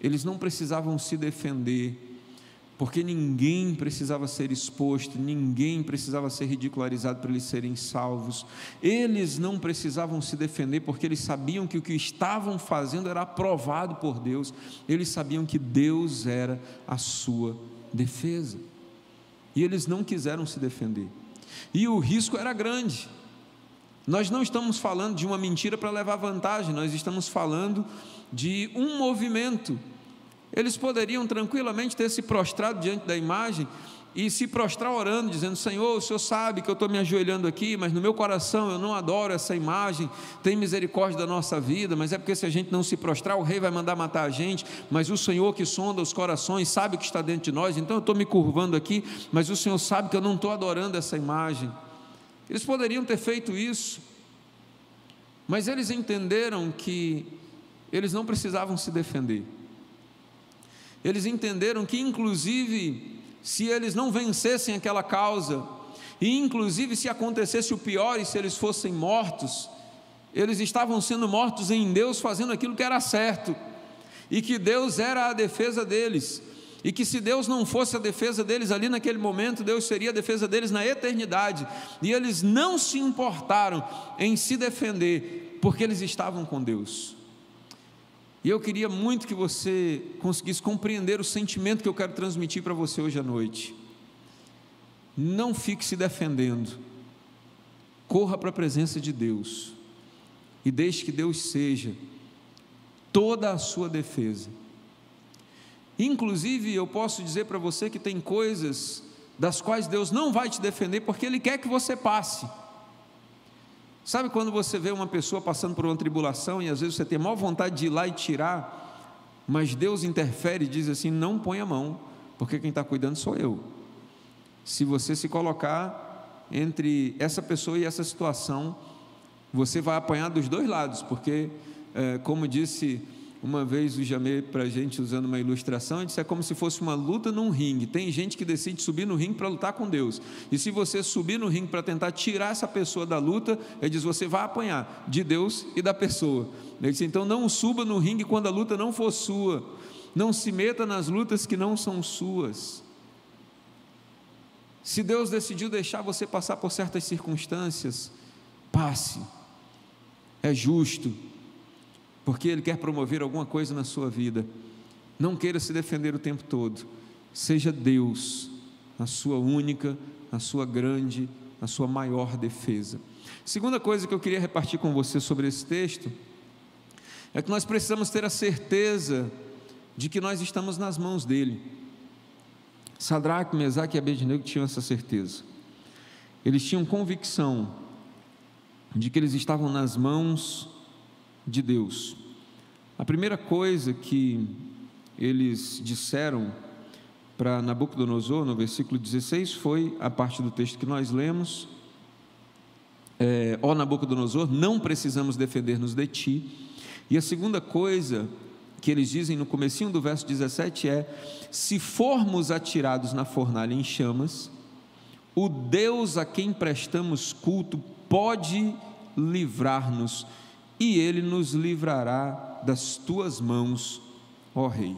eles não precisavam se defender, porque ninguém precisava ser exposto, ninguém precisava ser ridicularizado para eles serem salvos, eles não precisavam se defender, porque eles sabiam que o que estavam fazendo era aprovado por Deus, eles sabiam que Deus era a sua defesa, e eles não quiseram se defender, e o risco era grande. Nós não estamos falando de uma mentira para levar vantagem, nós estamos falando de um movimento. Eles poderiam tranquilamente ter se prostrado diante da imagem e se prostrar orando, dizendo: Senhor, o Senhor sabe que eu estou me ajoelhando aqui, mas no meu coração eu não adoro essa imagem, tem misericórdia da nossa vida, mas é porque se a gente não se prostrar, o rei vai mandar matar a gente, mas o Senhor que sonda os corações sabe o que está dentro de nós, então eu estou me curvando aqui, mas o Senhor sabe que eu não estou adorando essa imagem. Eles poderiam ter feito isso, mas eles entenderam que eles não precisavam se defender, eles entenderam que inclusive se eles não vencessem aquela causa, e inclusive se acontecesse o pior e se eles fossem mortos, eles estavam sendo mortos em Deus fazendo aquilo que era certo, e que Deus era a defesa deles, e que se Deus não fosse a defesa deles ali naquele momento, Deus seria a defesa deles na eternidade, e eles não se importaram em se defender, porque eles estavam com Deus. E eu queria muito que você conseguisse compreender o sentimento que eu quero transmitir para você hoje à noite. Não fique se defendendo, corra para a presença de Deus, e deixe que Deus seja toda a sua defesa. Inclusive eu posso dizer para você que tem coisas das quais Deus não vai te defender, porque Ele quer que você passe. Sabe quando você vê uma pessoa passando por uma tribulação, e às vezes você tem a maior vontade de ir lá e tirar, mas Deus interfere e diz assim: não ponha a mão, porque quem está cuidando sou eu. Se você se colocar entre essa pessoa e essa situação, você vai apanhar dos dois lados, porque é, como disse uma vez o Jamel para a gente, usando uma ilustração, ele disse: é como se fosse uma luta num ringue, tem gente que decide subir no ringue para lutar com Deus, e se você subir no ringue para tentar tirar essa pessoa da luta, ele diz, você vai apanhar de Deus e da pessoa. Ele disse: então não suba no ringue quando a luta não for sua, não se meta nas lutas que não são suas. Se Deus decidiu deixar você passar por certas circunstâncias, passe, é justo, porque Ele quer promover alguma coisa na sua vida. Não queira se defender o tempo todo, seja Deus a sua única, a sua grande, a sua maior defesa. Segunda coisa que eu queria repartir com você sobre esse texto, é que nós precisamos ter a certeza de que nós estamos nas mãos dEle. Sadraque, Mesaque e Abednego tinham essa certeza, eles tinham convicção de que eles estavam nas mãos de Deus. A primeira coisa que eles disseram para Nabucodonosor, no versículo dezesseis, foi a parte do texto que nós lemos: é, ó Nabucodonosor, não precisamos defender-nos de ti. E a segunda coisa que eles dizem no comecinho do verso dezessete é: se formos atirados na fornalha em chamas, o Deus a quem prestamos culto pode livrar-nos, e Ele nos livrará das tuas mãos, ó Rei.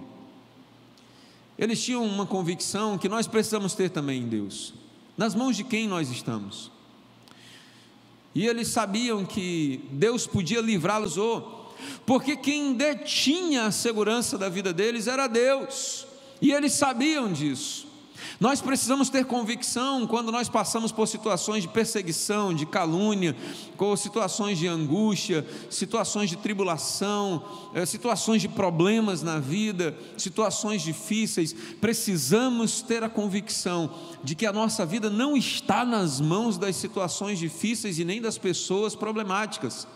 Eles tinham uma convicção que nós precisamos ter também em Deus, nas mãos de quem nós estamos, e eles sabiam que Deus podia livrá-los, porque quem detinha a segurança da vida deles era Deus, e eles sabiam disso. Nós precisamos ter convicção quando nós passamos por situações de perseguição, de calúnia, com situações de angústia, situações de tribulação, situações de problemas na vida, situações difíceis. Precisamos ter a convicção de que a nossa vida não está nas mãos das situações difíceis e nem das pessoas problemáticas.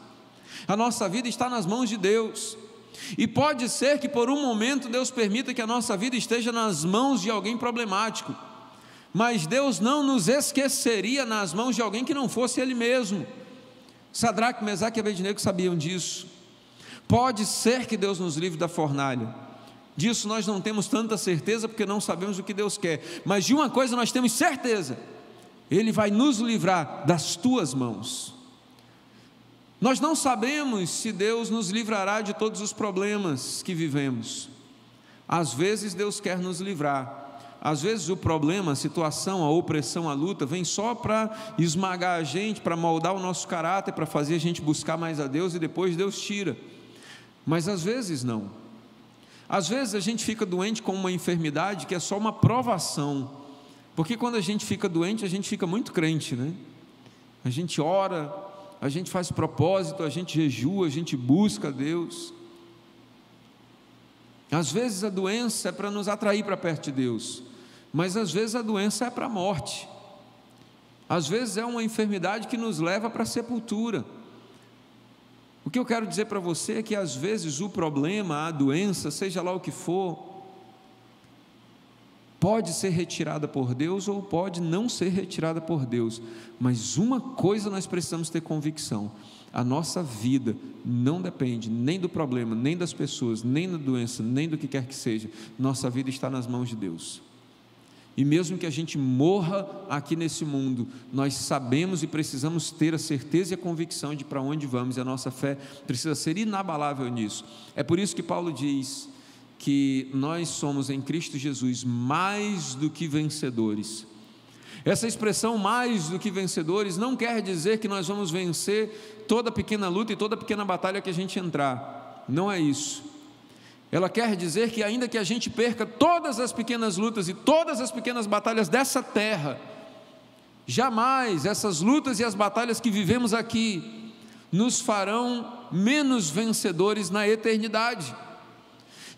A nossa vida está nas mãos de Deus. E pode ser que por um momento Deus permita que a nossa vida esteja nas mãos de alguém problemático, mas Deus não nos esqueceria nas mãos de alguém que não fosse Ele mesmo. Sadraque, Mesaque e Abednego sabiam disso. Pode ser que Deus nos livre da fornalha, Disso nós não temos tanta certeza, porque não sabemos o que Deus quer, mas de uma coisa nós temos certeza: Ele vai nos livrar das tuas mãos. Nós não sabemos se Deus nos livrará de todos os problemas que vivemos. Às vezes Deus quer nos livrar, às vezes o problema, a situação, a opressão, a luta vem só para esmagar a gente, para moldar o nosso caráter, para fazer a gente buscar mais a Deus, e depois Deus tira. Mas às vezes não. Às vezes a gente fica doente com uma enfermidade que é só uma provação, porque quando a gente fica doente, a gente fica muito crente, né? A gente ora, a gente faz propósito, a gente jejua, a gente busca a Deus. Às vezes a doença é para nos atrair para perto de Deus, mas às vezes a doença é para a morte, às vezes é uma enfermidade que nos leva para a sepultura. O que eu quero dizer para você é que às vezes o problema, a doença, seja lá o que for, pode ser retirada por Deus ou pode não ser retirada por Deus, mas uma coisa nós precisamos ter convicção: a nossa vida não depende nem do problema, nem das pessoas, nem da doença, nem do que quer que seja. Nossa vida está nas mãos de Deus. E mesmo que a gente morra aqui nesse mundo, nós sabemos e precisamos ter a certeza e a convicção de para onde vamos, e a nossa fé precisa ser inabalável nisso. É por isso que Paulo diz que nós somos em Cristo Jesus mais do que vencedores. Essa expressão mais do que vencedores não quer dizer que nós vamos vencer toda pequena luta e toda pequena batalha que a gente entrar, não é isso. Ela quer dizer que ainda que a gente perca todas as pequenas lutas e todas as pequenas batalhas dessa terra, jamais essas lutas e as batalhas que vivemos aqui nos farão menos vencedores na eternidade.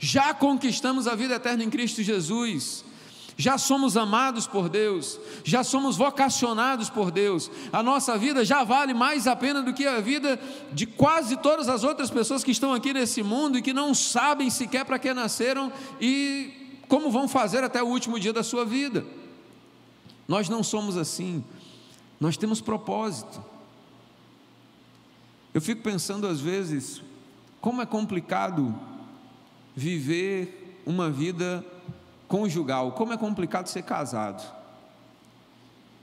Já conquistamos a vida eterna em Cristo Jesus, já somos amados por Deus, já somos vocacionados por Deus, a nossa vida já vale mais a pena do que a vida de quase todas as outras pessoas que estão aqui nesse mundo e que não sabem sequer para que nasceram e como vão fazer até o último dia da sua vida. Nós não somos assim, nós temos propósito. Eu fico pensando às vezes, como é complicado viver uma vida conjugal, como é complicado ser casado,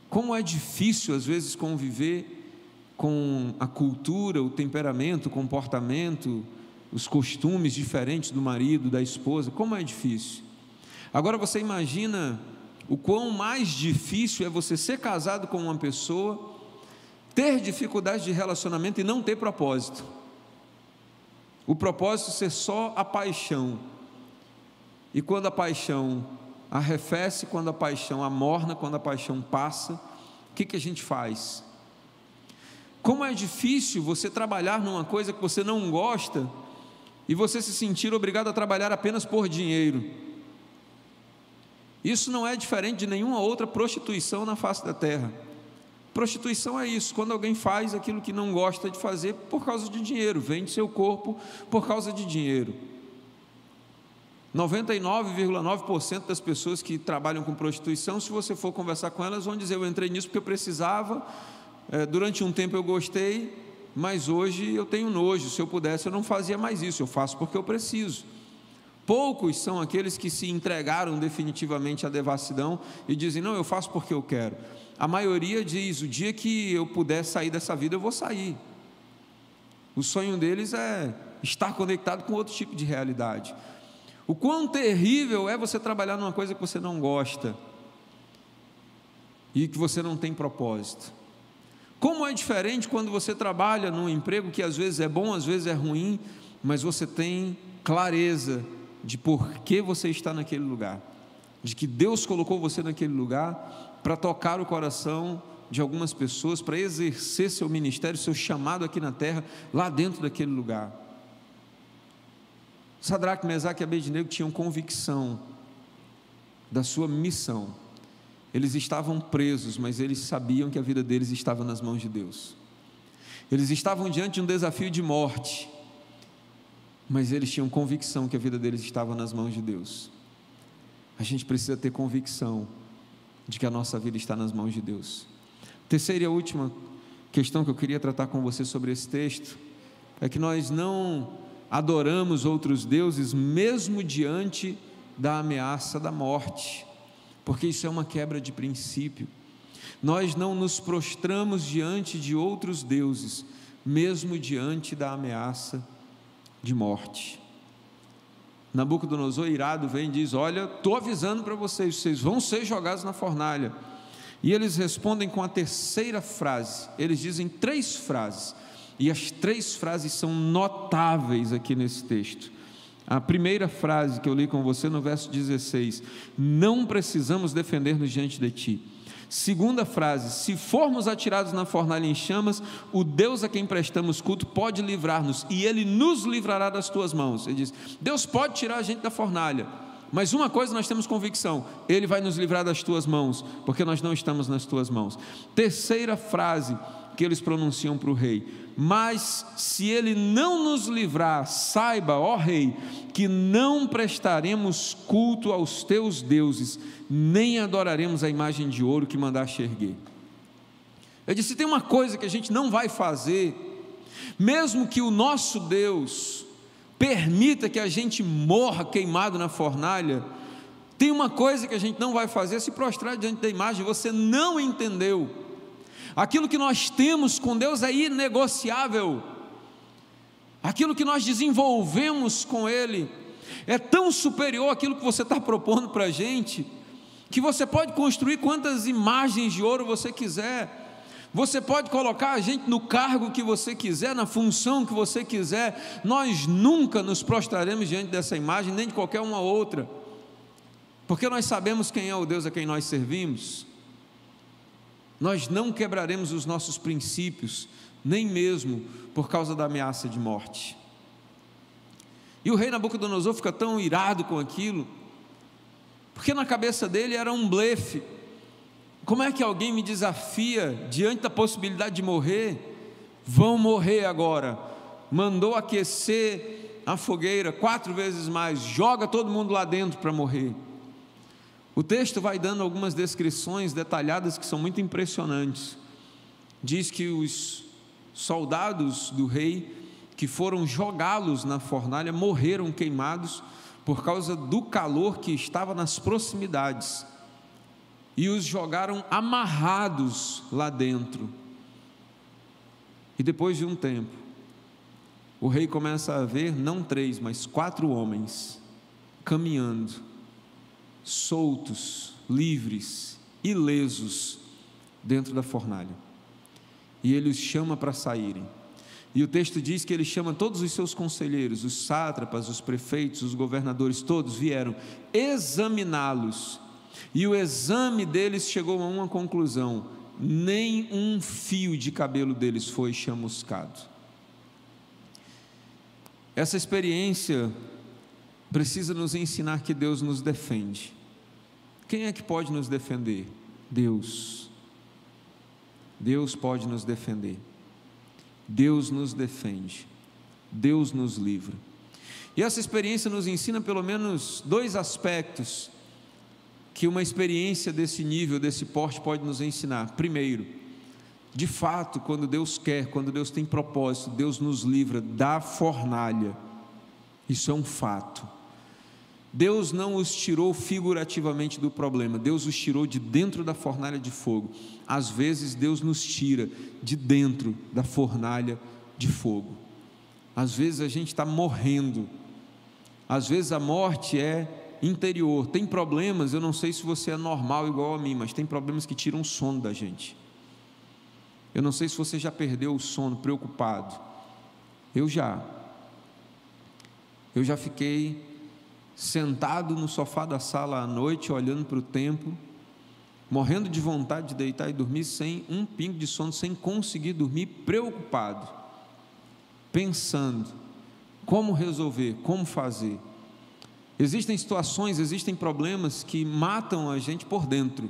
como é difícil às vezes conviver com a cultura, o temperamento, o comportamento, os costumes diferentes do marido, da esposa, como é difícil. Agora você imagina o quão mais difícil é você ser casado com uma pessoa, ter dificuldade de relacionamento e não ter propósito, o propósito ser só a paixão. E quando a paixão arrefece, quando a paixão amorna, quando a paixão passa, o que que a gente faz? Como é difícil você trabalhar numa coisa que você não gosta e você se sentir obrigado a trabalhar apenas por dinheiro. Isso não é diferente de nenhuma outra prostituição na face da terra. Prostituição é isso, quando alguém faz aquilo que não gosta de fazer por causa de dinheiro, vende seu corpo por causa de dinheiro. noventa e nove vírgula nove por cento das pessoas que trabalham com prostituição, se você for conversar com elas, vão dizer: eu entrei nisso porque eu precisava, é, durante um tempo eu gostei, mas hoje eu tenho nojo, se eu pudesse eu não fazia mais isso, eu faço porque eu preciso. Poucos são aqueles que se entregaram definitivamente à devassidão e dizem: não, eu faço porque eu quero. A maioria diz: o dia que eu puder sair dessa vida, eu vou sair. O sonho deles é estar conectado com outro tipo de realidade. O quão terrível é você trabalhar numa coisa que você não gosta e que você não tem propósito. Como é diferente quando você trabalha num emprego que às vezes é bom, às vezes é ruim, mas você tem clareza de por que você está naquele lugar, de que Deus colocou você naquele lugar para tocar o coração de algumas pessoas, para exercer seu ministério, seu chamado aqui na terra, lá dentro daquele lugar. Sadraque, Mesaque e Abednego tinham convicção da sua missão. Eles estavam presos, mas eles sabiam que a vida deles estava nas mãos de Deus. Eles estavam diante de um desafio de morte, mas eles tinham convicção que a vida deles estava nas mãos de Deus. A gente precisa ter convicção de que a nossa vida está nas mãos de Deus. Terceira e última questão que eu queria tratar com você sobre esse texto é que nós não adoramos outros deuses, mesmo diante da ameaça da morte, porque isso é uma quebra de princípio. Nós não nos prostramos diante de outros deuses, mesmo diante da ameaça de morte. Nabucodonosor, irado, vem e diz: olha, estou avisando para vocês, vocês vão ser jogados na fornalha. E eles respondem com a terceira frase, eles dizem três frases, e as três frases são notáveis aqui nesse texto. A primeira frase que eu li com você no verso dezesseis: não precisamos defender-nos diante de ti. Segunda frase: se formos atirados na fornalha em chamas, o Deus a quem prestamos culto pode livrar-nos, e Ele nos livrará das tuas mãos. Ele diz: Deus pode tirar a gente da fornalha, mas uma coisa nós temos convicção: Ele vai nos livrar das tuas mãos, porque nós não estamos nas tuas mãos. Terceira frase que eles pronunciam para o rei: mas se Ele não nos livrar, saiba, ó rei, que não prestaremos culto aos teus deuses, nem adoraremos a imagem de ouro que mandaste erguer. Eu disse, tem uma coisa que a gente não vai fazer, mesmo que o nosso Deus permita que a gente morra queimado na fornalha, tem uma coisa que a gente não vai fazer: se prostrar diante da imagem. Você não entendeu. Aquilo que nós temos com Deus é inegociável. Aquilo que nós desenvolvemos com Ele é tão superior àquilo que você está propondo para a gente, que você pode construir quantas imagens de ouro você quiser, você pode colocar a gente no cargo que você quiser, na função que você quiser, nós nunca nos prostraremos diante dessa imagem, nem de qualquer uma outra, porque nós sabemos quem é o Deus a quem nós servimos. Nós não quebraremos os nossos princípios, nem mesmo por causa da ameaça de morte. E o rei Nabucodonosor fica tão irado com aquilo, porque na cabeça dele era um blefe. Como é que alguém me desafia diante da possibilidade de morrer? Vão morrer agora. Mandou aquecer a fogueira quatro vezes mais, joga todo mundo lá dentro para morrer. O texto vai dando algumas descrições detalhadas que são muito impressionantes. Diz que os soldados do rei que foram jogá-los na fornalha morreram queimados por causa do calor que estava nas proximidades, e os jogaram amarrados lá dentro. E depois de um tempo, o rei começa a ver não três, mas quatro homens caminhando, soltos, livres, ilesos, dentro da fornalha, e ele os chama para saírem. E o texto diz que ele chama todos os seus conselheiros, os sátrapas, os prefeitos, os governadores, todos vieram examiná-los, e o exame deles chegou a uma conclusão: nem um fio de cabelo deles foi chamuscado. Essa experiência precisa nos ensinar que Deus nos defende. Quem é que pode nos defender? Deus. Deus pode nos defender. Deus nos defende. Deus nos livra. E essa experiência nos ensina pelo menos dois aspectos que uma experiência desse nível, desse porte, pode nos ensinar. Primeiro, de fato, quando Deus quer, quando Deus tem propósito, Deus nos livra da fornalha. Isso é um fato. Deus não os tirou figurativamente do problema, Deus os tirou de dentro da fornalha de fogo. Às vezes Deus nos tira de dentro da fornalha de fogo. Às vezes a gente está morrendo, às vezes a morte é interior. Tem problemas, eu não sei se você é normal igual a mim, mas tem problemas que tiram o sono da gente. Eu não sei se você já perdeu o sono preocupado. Eu já. Eu já fiquei sentado no sofá da sala à noite, olhando para o tempo, morrendo de vontade de deitar e dormir, sem um pingo de sono, sem conseguir dormir, preocupado, pensando como resolver, como fazer. Existem situações, existem problemas que matam a gente por dentro.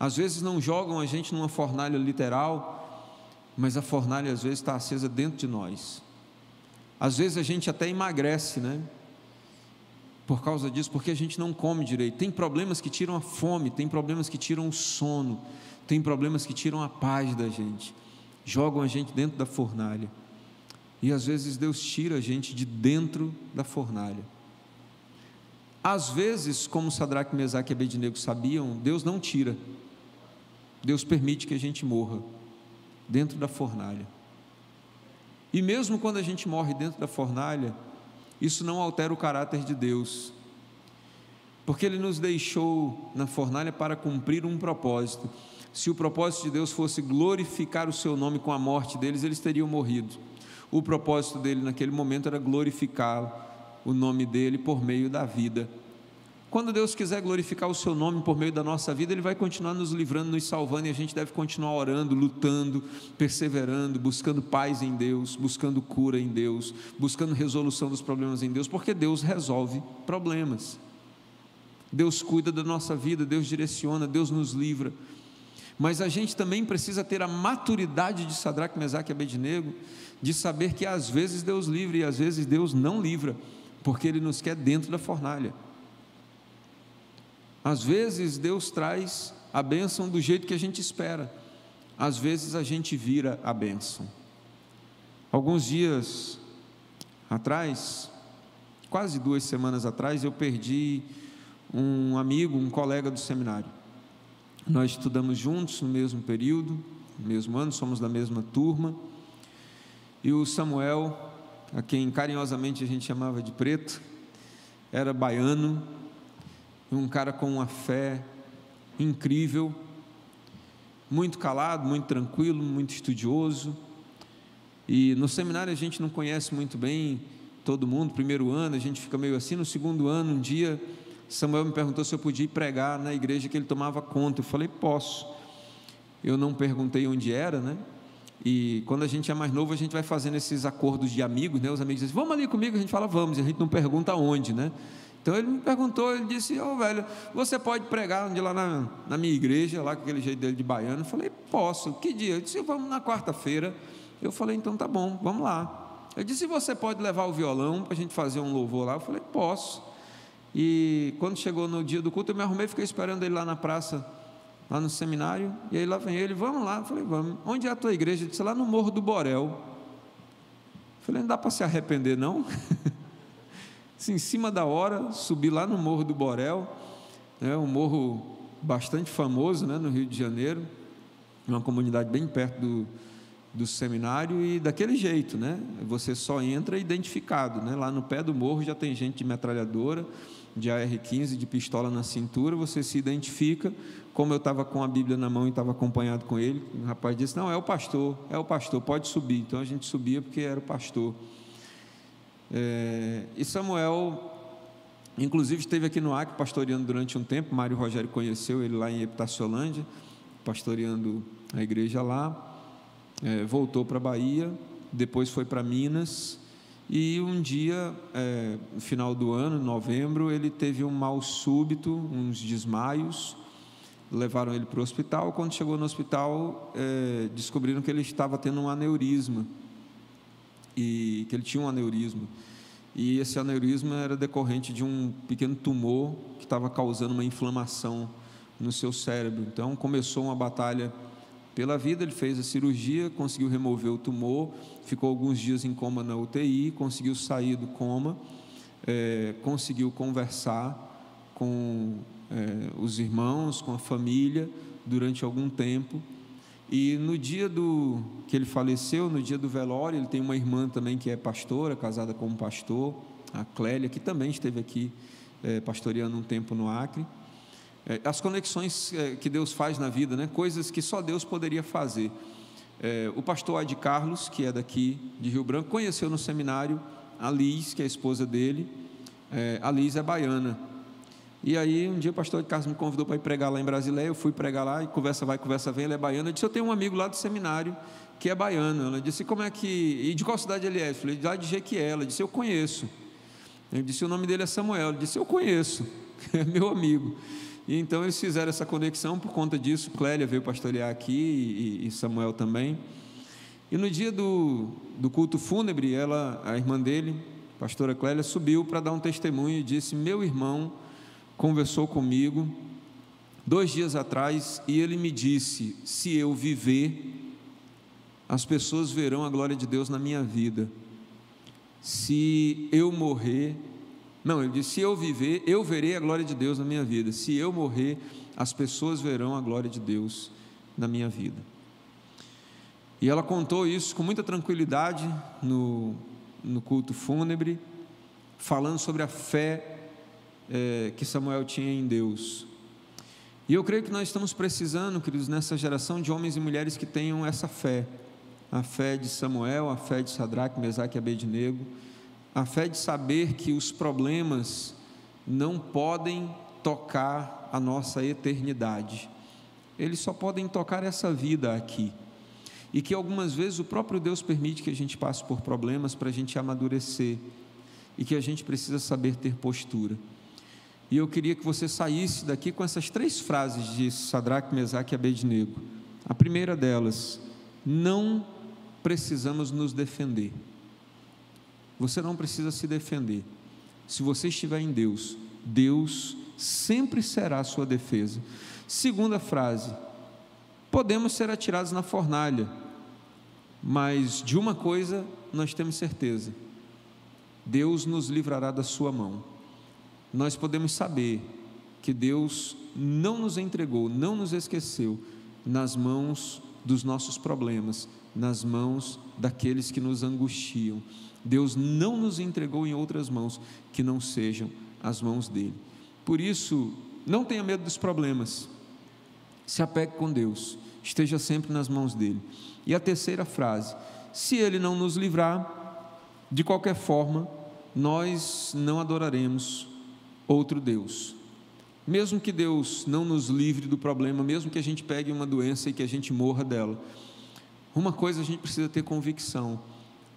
Às vezes não jogam a gente numa fornalha literal, mas a fornalha às vezes está acesa dentro de nós. Às vezes a gente até emagrece, né? Por causa disso, porque a gente não come direito. Tem problemas que tiram a fome, tem problemas que tiram o sono, tem problemas que tiram a paz da gente, jogam a gente dentro da fornalha. E às vezes Deus tira a gente de dentro da fornalha. Às vezes, como Sadraque, Mesaque e Abednego sabiam, Deus não tira. Deus permite que a gente morra dentro da fornalha. E mesmo quando a gente morre dentro da fornalha, isso não altera o caráter de Deus, porque Ele nos deixou na fornalha para cumprir um propósito. Se o propósito de Deus fosse glorificar o seu nome com a morte deles, eles teriam morrido. O propósito dele naquele momento era glorificá-lo, o nome dele por meio da vida. Quando Deus quiser glorificar o seu nome por meio da nossa vida, Ele vai continuar nos livrando, nos salvando, e a gente deve continuar orando, lutando, perseverando, buscando paz em Deus, buscando cura em Deus, buscando resolução dos problemas em Deus, porque Deus resolve problemas. Deus cuida da nossa vida, Deus direciona, Deus nos livra. Mas a gente também precisa ter a maturidade de Sadraque, Mesaque e Abednego, de saber que às vezes Deus livra e às vezes Deus não livra, porque Ele nos quer dentro da fornalha. Às vezes Deus traz a bênção do jeito que a gente espera, às vezes a gente vira a bênção. Alguns dias atrás, quase duas semanas atrás, eu perdi um amigo, um colega do seminário. Nós estudamos juntos no mesmo período, no mesmo ano, somos da mesma turma, e o Samuel, a quem carinhosamente a gente chamava de Preto, era baiano, um cara com uma fé incrível, muito calado, muito tranquilo, muito estudioso. E no seminário a gente não conhece muito bem todo mundo. Primeiro ano a gente fica meio assim. No segundo ano, um dia, Samuel me perguntou se eu podia ir pregar na igreja que ele tomava conta. Eu falei, posso. Eu não perguntei onde era, né? E quando a gente é mais novo, a gente vai fazendo esses acordos de amigos, né? Os amigos dizem, vamos ali comigo, a gente fala, vamos, e a gente não pergunta onde, né? Então ele me perguntou, ele disse, ô oh, velho, você pode pregar onde lá na, na minha igreja, lá com aquele jeito dele de baiano? Eu falei, posso. Que dia? Ele disse, vamos na quarta-feira. Eu falei, então tá bom, vamos lá. Ele disse, você pode levar o violão para a gente fazer um louvor lá? Eu falei, posso. E quando chegou no dia do culto, eu me arrumei, fiquei esperando ele lá na praça, lá no seminário, e aí lá vem ele, vamos lá. Eu falei, vamos. Onde é a tua igreja? Ele disse, lá no Morro do Borel. Eu falei, não dá para se arrepender não? Assim, em cima da hora, subi lá no Morro do Borel, né, um morro bastante famoso, né, no Rio de Janeiro, uma comunidade bem perto do, do seminário, e daquele jeito, né, você só entra identificado, né, lá no pé do morro já tem gente de metralhadora, de A R quinze, de pistola na cintura, você se identifica. Como eu estava com a Bíblia na mão e estava acompanhado com ele, o rapaz disse, não, é o pastor, é o pastor, pode subir. Então a gente subia porque era o pastor. É, e Samuel, inclusive, esteve aqui no Acre pastoreando durante um tempo. Mário Rogério conheceu ele lá em Epitaciolândia, pastoreando a igreja lá. É, voltou para a Bahia, depois foi para Minas. E um dia, é, no final do ano, em novembro, ele teve um mal súbito, uns desmaios. Levaram ele para o hospital. Quando chegou no hospital, é, descobriram que ele estava tendo um aneurisma. E que ele tinha um aneurisma, e esse aneurisma era decorrente de um pequeno tumor que estava causando uma inflamação no seu cérebro. Então começou uma batalha pela vida, ele fez a cirurgia, conseguiu remover o tumor, ficou alguns dias em coma na U T I, conseguiu sair do coma, é, conseguiu conversar com é, os irmãos, com a família durante algum tempo. E no dia do, que ele faleceu, no dia do velório, ele tem uma irmã também que é pastora, casada com um pastor, a Clélia, que também esteve aqui é, pastoreando um tempo no Acre. É, as conexões é, que Deus faz na vida, né? Coisas que só Deus poderia fazer. É, o pastor Ad Carlos, que é daqui de Rio Branco, conheceu no seminário a Liz, que é a esposa dele. É, a Liz é baiana. E aí, um dia o pastor de Carlos me convidou para ir pregar lá em Brasileia. Eu fui pregar lá, e conversa vai, conversa vem, ele é baiano. Eu disse, eu tenho um amigo lá do seminário que é baiano. Ela disse, como é que... E de qual cidade ele é? Eu falei, lá de Jequiela. Ela disse, eu conheço. Eu disse, o nome dele é Samuel. Ele disse, eu conheço, é meu amigo. E então eles fizeram essa conexão. Por conta disso, Clélia veio pastorear aqui, e, e Samuel também. E no dia do, do culto fúnebre, ela, a irmã dele, a pastora Clélia, subiu para dar um testemunho e disse, meu irmão conversou comigo dois dias atrás, e ele me disse, se eu viver, as pessoas verão a glória de Deus na minha vida. se eu morrer, não, ele disse, se eu viver, eu verei a glória de Deus na minha vida, se eu morrer, as pessoas verão a glória de Deus na minha vida. E ela contou isso com muita tranquilidade no, no culto fúnebre, falando sobre a fé é, que Samuel tinha em Deus. E eu creio que nós estamos precisando, queridos, nessa geração de homens e mulheres que tenham essa fé, a fé de Samuel, a fé de Sadraque, Mesaque e Abednego, a fé de saber que os problemas não podem tocar a nossa eternidade, eles só podem tocar essa vida aqui, e que algumas vezes o próprio Deus permite que a gente passe por problemas para a gente amadurecer, e que a gente precisa saber ter postura. E eu queria que você saísse daqui com essas três frases de Sadraque, Mesaque e Abednego. A primeira delas, não precisamos nos defender. Você não precisa se defender. Se você estiver em Deus, Deus sempre será a sua defesa. Segunda frase, podemos ser atirados na fornalha, mas de uma coisa nós temos certeza, Deus nos livrará da sua mão. Nós podemos saber que Deus não nos entregou, não nos esqueceu nas mãos dos nossos problemas, nas mãos daqueles que nos angustiam. Deus não nos entregou em outras mãos que não sejam as mãos dele. Por isso, não tenha medo dos problemas, se apegue com Deus, esteja sempre nas mãos dele. E a terceira frase, se ele não nos livrar, de qualquer forma, nós não adoraremos outro Deus. Mesmo que Deus não nos livre do problema, mesmo que a gente pegue uma doença e que a gente morra dela, uma coisa a gente precisa ter convicção,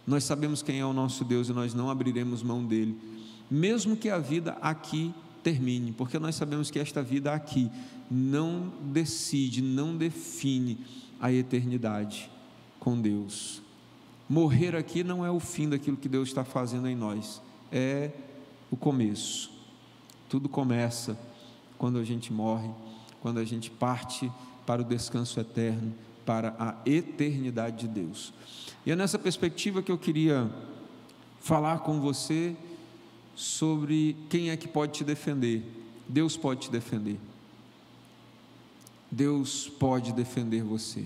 nós sabemos quem é o nosso Deus e nós não abriremos mão dele, mesmo que a vida aqui termine, porque nós sabemos que esta vida aqui não decide, não define a eternidade com Deus. Morrer aqui não é o fim daquilo que Deus está fazendo em nós, é o começo. Tudo começa quando a gente morre, quando a gente parte para o descanso eterno, para a eternidade de Deus. E é nessa perspectiva que eu queria falar com você sobre quem é que pode te defender. Deus pode te defender. Deus pode defender você.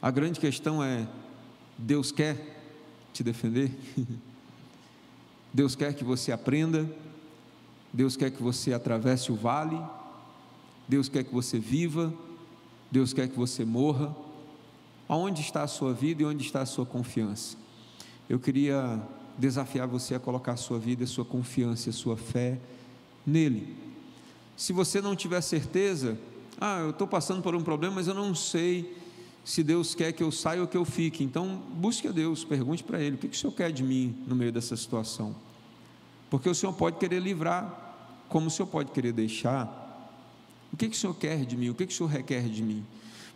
A grande questão é, Deus quer te defender? Deus quer que você aprenda, Deus quer que você atravesse o vale, Deus quer que você viva, Deus quer que você morra. Aonde está a sua vida e onde está a sua confiança? Eu queria desafiar você a colocar a sua vida, a sua confiança, a sua fé nele. Se você não tiver certeza, ah, eu estou passando por um problema, mas eu não sei se Deus quer que eu saia ou que eu fique, então busque a Deus, pergunte para ele, o que o Senhor quer de mim no meio dessa situação? Porque o Senhor pode querer livrar, como o Senhor pode querer deixar. O que, que o Senhor quer de mim? O que, que o Senhor requer de mim?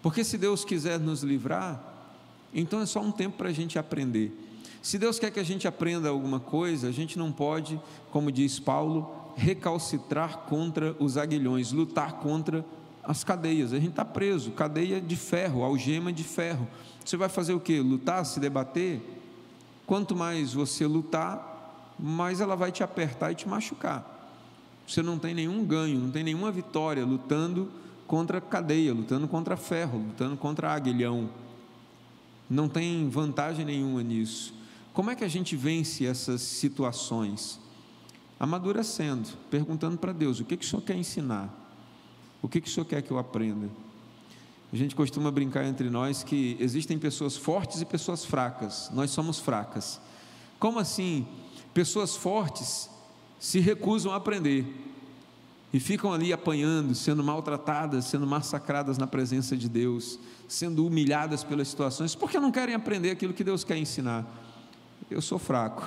Porque se Deus quiser nos livrar, então é só um tempo para a gente aprender. Se Deus quer que a gente aprenda alguma coisa, a gente não pode, como diz Paulo, recalcitrar contra os aguilhões, lutar contra as cadeias. A gente está preso, cadeia de ferro, algema de ferro. Você vai fazer o quê? Lutar, se debater? Quanto mais você lutar, mas ela vai te apertar e te machucar. Você não tem nenhum ganho, não tem nenhuma vitória lutando contra cadeia, lutando contra ferro, lutando contra aguilhão. Não tem vantagem nenhuma nisso. Como é que a gente vence essas situações? Amadurecendo, perguntando para Deus, o que, que o Senhor quer ensinar? O que, que o Senhor quer que eu aprenda? A gente costuma brincar entre nós que existem pessoas fortes e pessoas fracas. Nós somos fracas. Como assim? Pessoas fortes se recusam a aprender e ficam ali apanhando, sendo maltratadas, sendo massacradas na presença de Deus, sendo humilhadas pelas situações, porque não querem aprender aquilo que Deus quer ensinar. Eu sou fraco.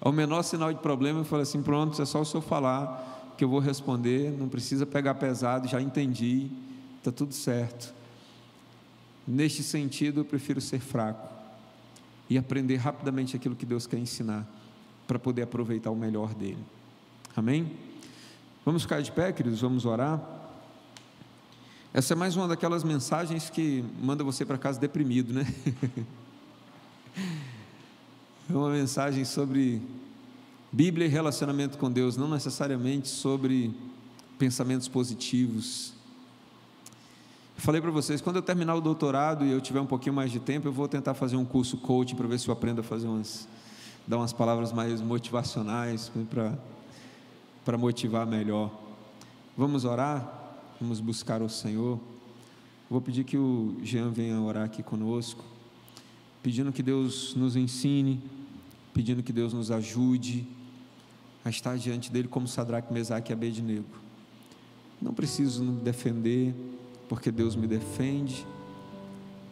Ao menor sinal de problema, eu falo assim, pronto, é só o Senhor falar que eu vou responder, não precisa pegar pesado, já entendi, está tudo certo. Neste sentido, eu prefiro ser fraco e aprender rapidamente aquilo que Deus quer ensinar, para poder aproveitar o melhor dele. Amém? Vamos ficar de pé, queridos, vamos orar. Essa é mais uma daquelas mensagens que manda você para casa deprimido, né? É uma mensagem sobre Bíblia e relacionamento com Deus, não necessariamente sobre pensamentos positivos. Eu falei para vocês, quando eu terminar o doutorado e eu tiver um pouquinho mais de tempo, eu vou tentar fazer um curso coaching para ver se eu aprendo a fazer umas, dar umas palavras mais motivacionais para para motivar melhor. Vamos orar, vamos buscar o Senhor. Vou pedir que o Jean venha orar aqui conosco, pedindo que Deus nos ensine, pedindo que Deus nos ajude a estar diante dele como Sadraque, Mesaque e Abednego. Não preciso me defender, porque Deus me defende.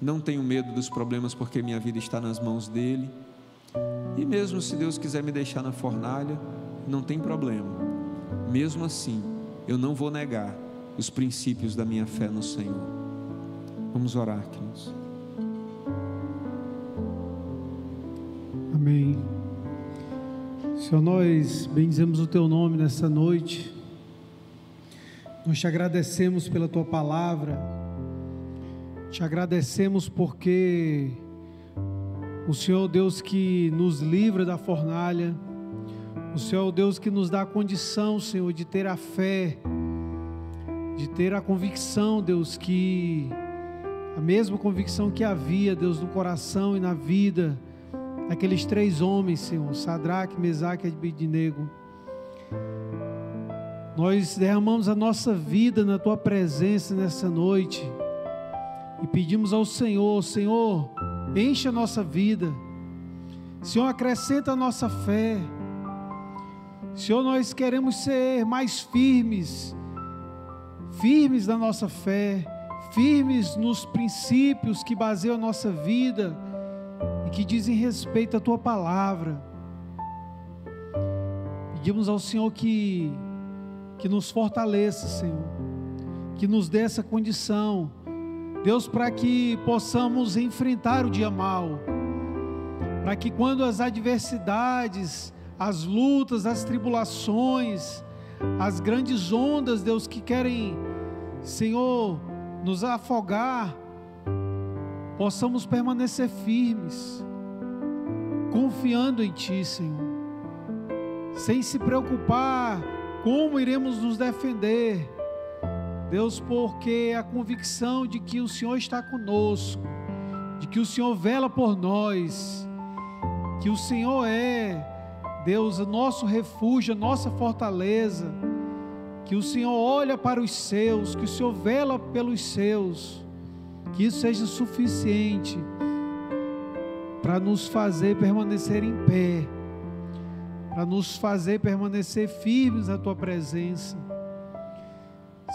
Não tenho medo dos problemas, porque minha vida está nas mãos dele. E mesmo se Deus quiser me deixar na fornalha, não tem problema. Mesmo assim, eu não vou negar os princípios da minha fé no Senhor. Vamos orar, queridos. Amém. Senhor, nós bendizemos o Teu nome nessa noite. Nós Te agradecemos pela Tua palavra. Te agradecemos porque o Senhor é o Deus que nos livra da fornalha. O Senhor é o Deus que nos dá a condição, Senhor, de ter a fé, de ter a convicção, Deus, que a mesma convicção que havia, Deus, no coração e na vida daqueles três homens, Senhor, Sadraque, Mesaque e Abednego. Nós derramamos a nossa vida na Tua presença nessa noite e pedimos ao Senhor, Senhor, enche a nossa vida, Senhor, acrescenta a nossa fé, Senhor, nós queremos ser mais firmes, firmes na nossa fé, firmes nos princípios que baseiam a nossa vida e que dizem respeito à Tua palavra. Pedimos ao Senhor que, que nos fortaleça, Senhor, que nos dê essa condição, Deus, para que possamos enfrentar o dia mau, para que quando as adversidades, as lutas, as tribulações, as grandes ondas, Deus, que querem, Senhor, nos afogar, possamos permanecer firmes, confiando em Ti, Senhor, sem se preocupar como iremos nos defender, Deus, porque a convicção de que o Senhor está conosco, de que o Senhor vela por nós, que o Senhor é, Deus, o nosso refúgio, a nossa fortaleza, que o Senhor olha para os seus, que o Senhor vela pelos seus, que isso seja suficiente para nos fazer permanecer em pé, para nos fazer permanecer firmes na Tua presença.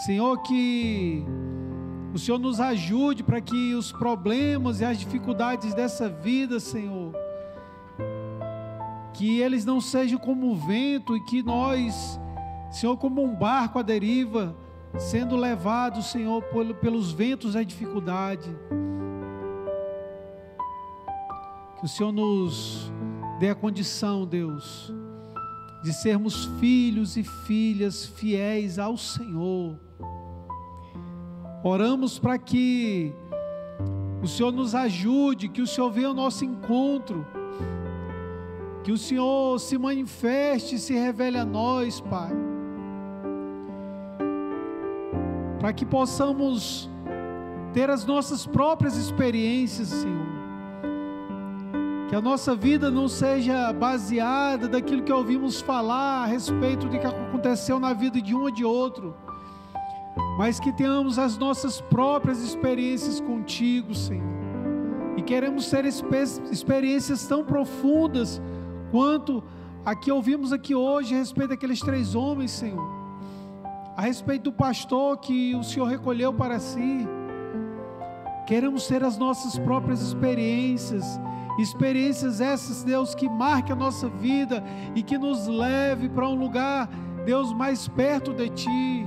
Senhor, que o Senhor nos ajude para que os problemas e as dificuldades dessa vida, Senhor, que eles não sejam como o vento e que nós, Senhor, como um barco à deriva, sendo levados, Senhor, pelos ventos da dificuldade, que o Senhor nos dê a condição, Deus, de sermos filhos e filhas fiéis ao Senhor. Oramos para que o Senhor nos ajude, que o Senhor venha ao nosso encontro, que o Senhor se manifeste e se revele a nós, Pai, para que possamos ter as nossas próprias experiências, Senhor, que a nossa vida não seja baseada daquilo que ouvimos falar a respeito do que aconteceu na vida de um ou de outro, mas que tenhamos as nossas próprias experiências contigo, Senhor, e queremos ter experiências tão profundas quanto a que ouvimos aqui hoje a respeito daqueles três homens, Senhor, a respeito do pastor que o Senhor recolheu para si. Queremos ter as nossas próprias experiências, experiências essas, Deus, que marque a nossa vida e que nos leve para um lugar, Deus, mais perto de Ti,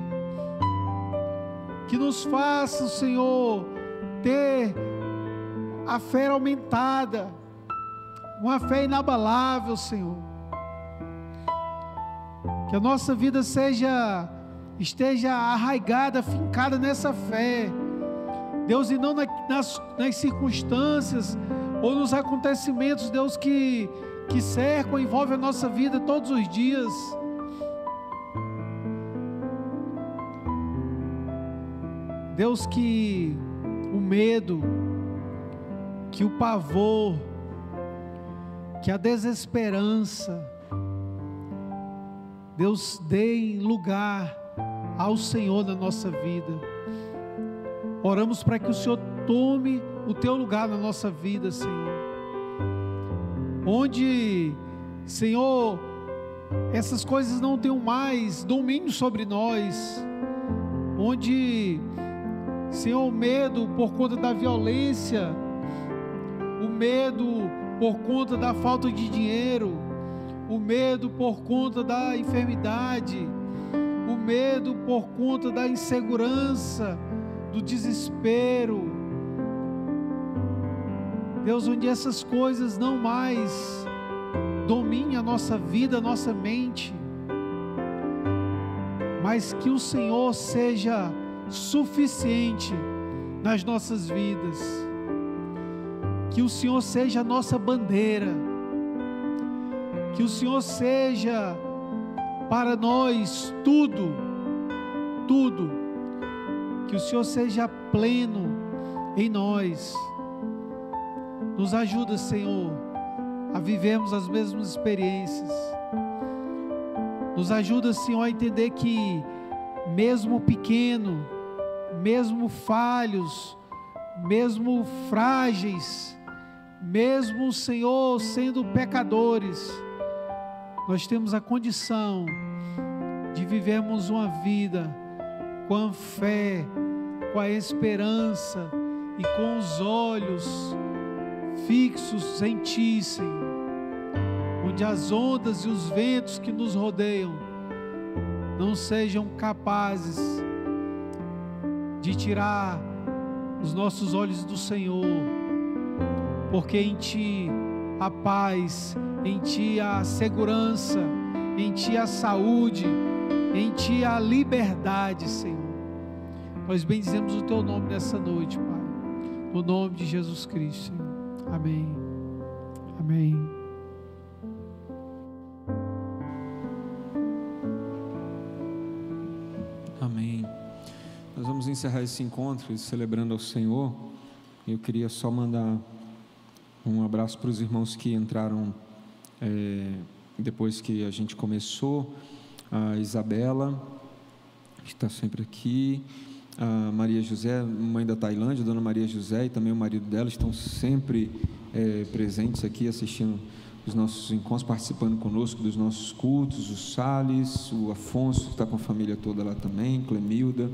que nos faça, Senhor, ter a fé aumentada, uma fé inabalável, Senhor, que a nossa vida seja, esteja arraigada, fincada nessa fé, Deus, e não na, nas, nas circunstâncias ou nos acontecimentos, Deus, que, que cercam, envolvem a nossa vida todos os dias. Deus, que o medo, que o pavor, que a desesperança, Deus, dê lugar ao Senhor na nossa vida. Oramos para que o Senhor tome o teu lugar na nossa vida, Senhor. Onde, Senhor, essas coisas não tenham mais domínio sobre nós. Onde, Senhor, o medo por conta da violência, o medo por conta da falta de dinheiro, o medo por conta da enfermidade, o medo por conta da insegurança, do desespero, Deus, onde essas coisas não mais dominem a nossa vida, a nossa mente, mas que o Senhor seja suficiente nas nossas vidas, que o Senhor seja a nossa bandeira, que o Senhor seja para nós tudo, tudo, que o Senhor seja pleno em nós. Nos ajuda, Senhor, a vivermos as mesmas experiências. Nos ajuda, Senhor, a entender que mesmo pequeno, mesmo falhos, mesmo frágeis, mesmo, Senhor, sendo pecadores, nós temos a condição de vivermos uma vida com a fé, com a esperança e com os olhos fixos em Ti, Senhor, onde as ondas e os ventos que nos rodeiam não sejam capazes de tirar os nossos olhos do Senhor, porque em Ti há paz, em Ti há segurança, em Ti há saúde, em Ti há liberdade, Senhor. Nós bendizemos o Teu nome nessa noite, Pai, no nome de Jesus Cristo, Senhor. Amém, amém. Amém. Nós vamos encerrar esse encontro celebrando ao Senhor. Eu queria só mandar um abraço para os irmãos que entraram é, depois que a gente começou. A Isabela, que está sempre aqui. A Maria José, mãe da Tailândia, a Dona Maria José e também o marido dela estão sempre é, presentes aqui, assistindo os nossos encontros, participando conosco dos nossos cultos. O Salles, o Afonso, que está com a família toda lá também, Clemilda,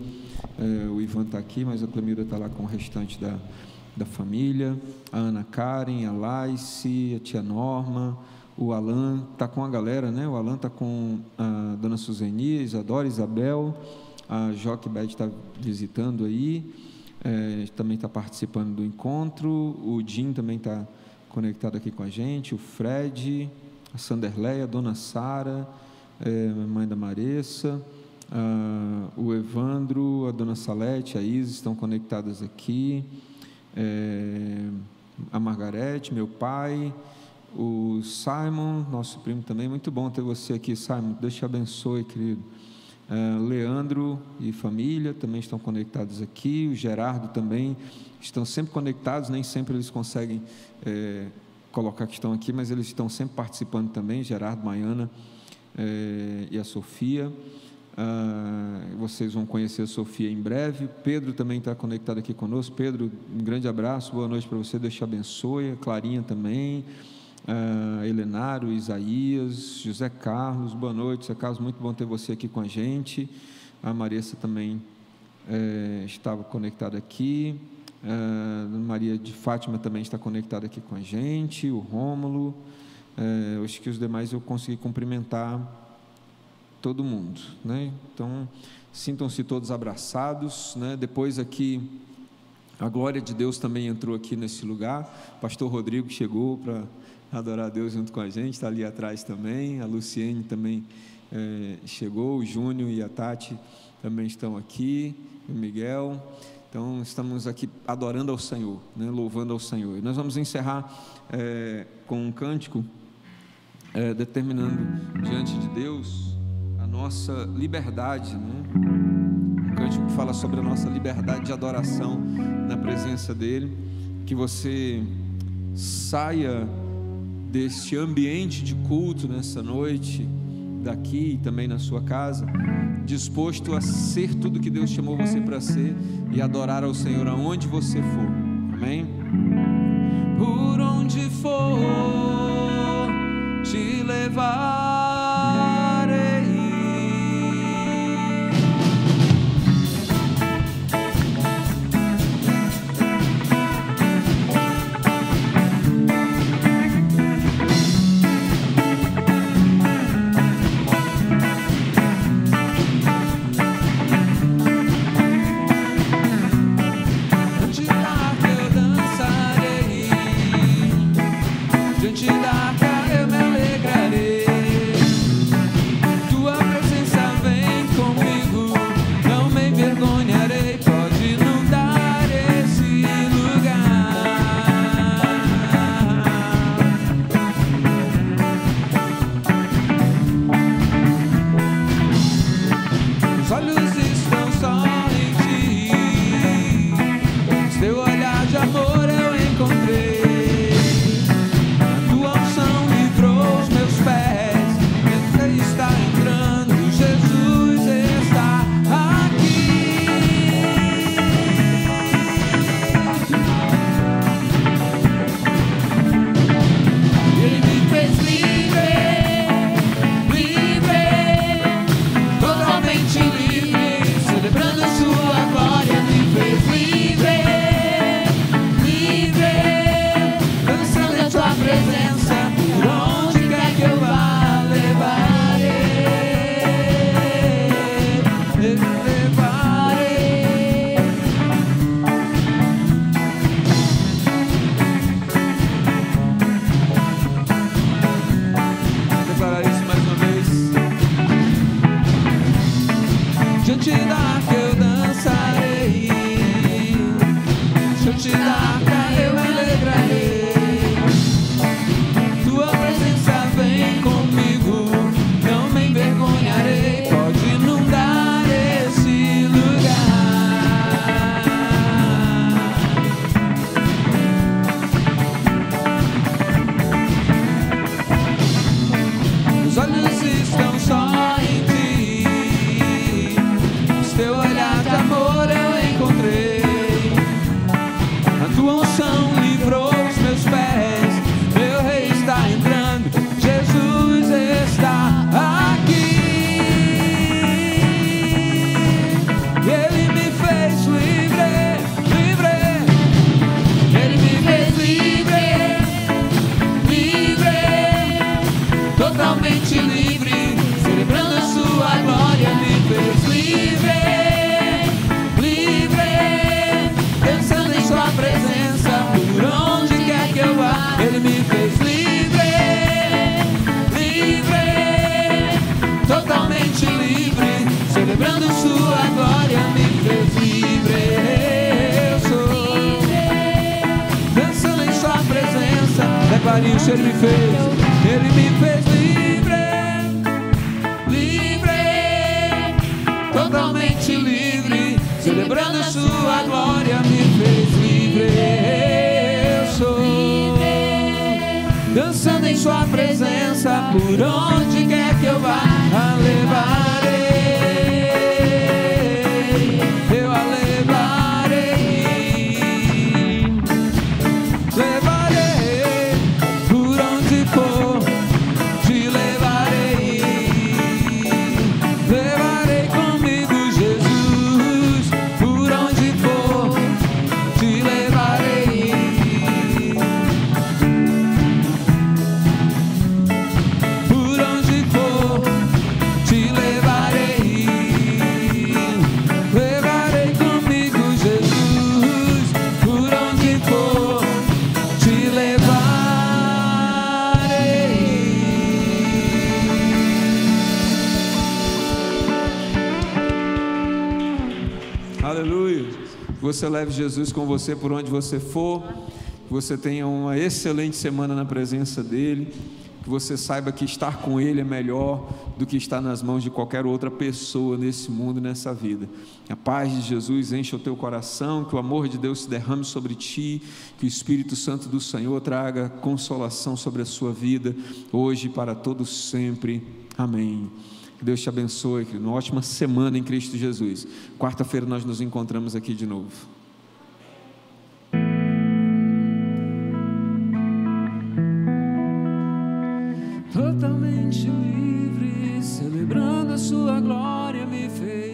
é, o Ivan está aqui, mas a Clemilda está lá com o restante da, da família, a Ana Karen, a Laice, a tia Norma, o Alan, está com a galera, né? O Alan está com a Dona Suzeni, Isadora, Isabel. A Joquebed está visitando aí, é, também está participando do encontro. O Jim também está conectado aqui com a gente. O Fred, a Sanderleia, a Dona Sara, é, mãe da Maressa, a, o Evandro, a Dona Salete, a Isis estão conectadas aqui. É, a Margarete, meu pai, o Simon, nosso primo também. Muito bom ter você aqui, Simon. Deus te abençoe, querido. Uh, Leandro e família também estão conectados aqui, o Gerardo também, estão sempre conectados, nem sempre eles conseguem é, colocar que estão aqui, mas eles estão sempre participando também, Gerardo, Maiana é, e a Sofia. Uh, vocês vão conhecer a Sofia em breve. Pedro também está conectado aqui conosco. Pedro, um grande abraço, boa noite para você, Deus te abençoe. A Clarinha também, Uh, Helenário, Isaías, José Carlos, boa noite, José Carlos, muito bom ter você aqui com a gente. A Maressa também é, estava conectada aqui, uh, Maria de Fátima também está conectada aqui com a gente, o Rômulo, é, acho que os demais eu consegui cumprimentar todo mundo, né? Então, sintam-se todos abraçados, né? Depois aqui, a glória de Deus também entrou aqui nesse lugar, pastor Rodrigo chegou para adorar a Deus junto com a gente, está ali atrás também, a Luciene também é, chegou, o Júnior e a Tati também estão aqui, o Miguel, então estamos aqui adorando ao Senhor, né, louvando ao Senhor. E nós vamos encerrar é, com um cântico é, determinando diante de Deus a nossa liberdade, né? Um cântico que fala sobre a nossa liberdade de adoração na presença dEle. Que você saia deste ambiente de culto nessa noite, daqui e também na sua casa, disposto a ser tudo que Deus chamou você para ser e adorar ao Senhor aonde você for. Amém? Por onde for te levarei. Você leve Jesus com você por onde você for, que você tenha uma excelente semana na presença dEle, que que você saiba que estar com Ele é melhor do que estar nas mãos de qualquer outra pessoa nesse mundo e nessa vida. A paz de Jesus enche o teu coração, que o amor de Deus se derrame sobre ti, que o Espírito Santo do Senhor traga consolação sobre a sua vida, hoje e para todos sempre. Amém. Que Deus te abençoe, querido. Uma ótima semana em Cristo Jesus. Quarta-feira nós nos encontramos aqui de novo. Totalmente livre, celebrando a sua glória, me fez.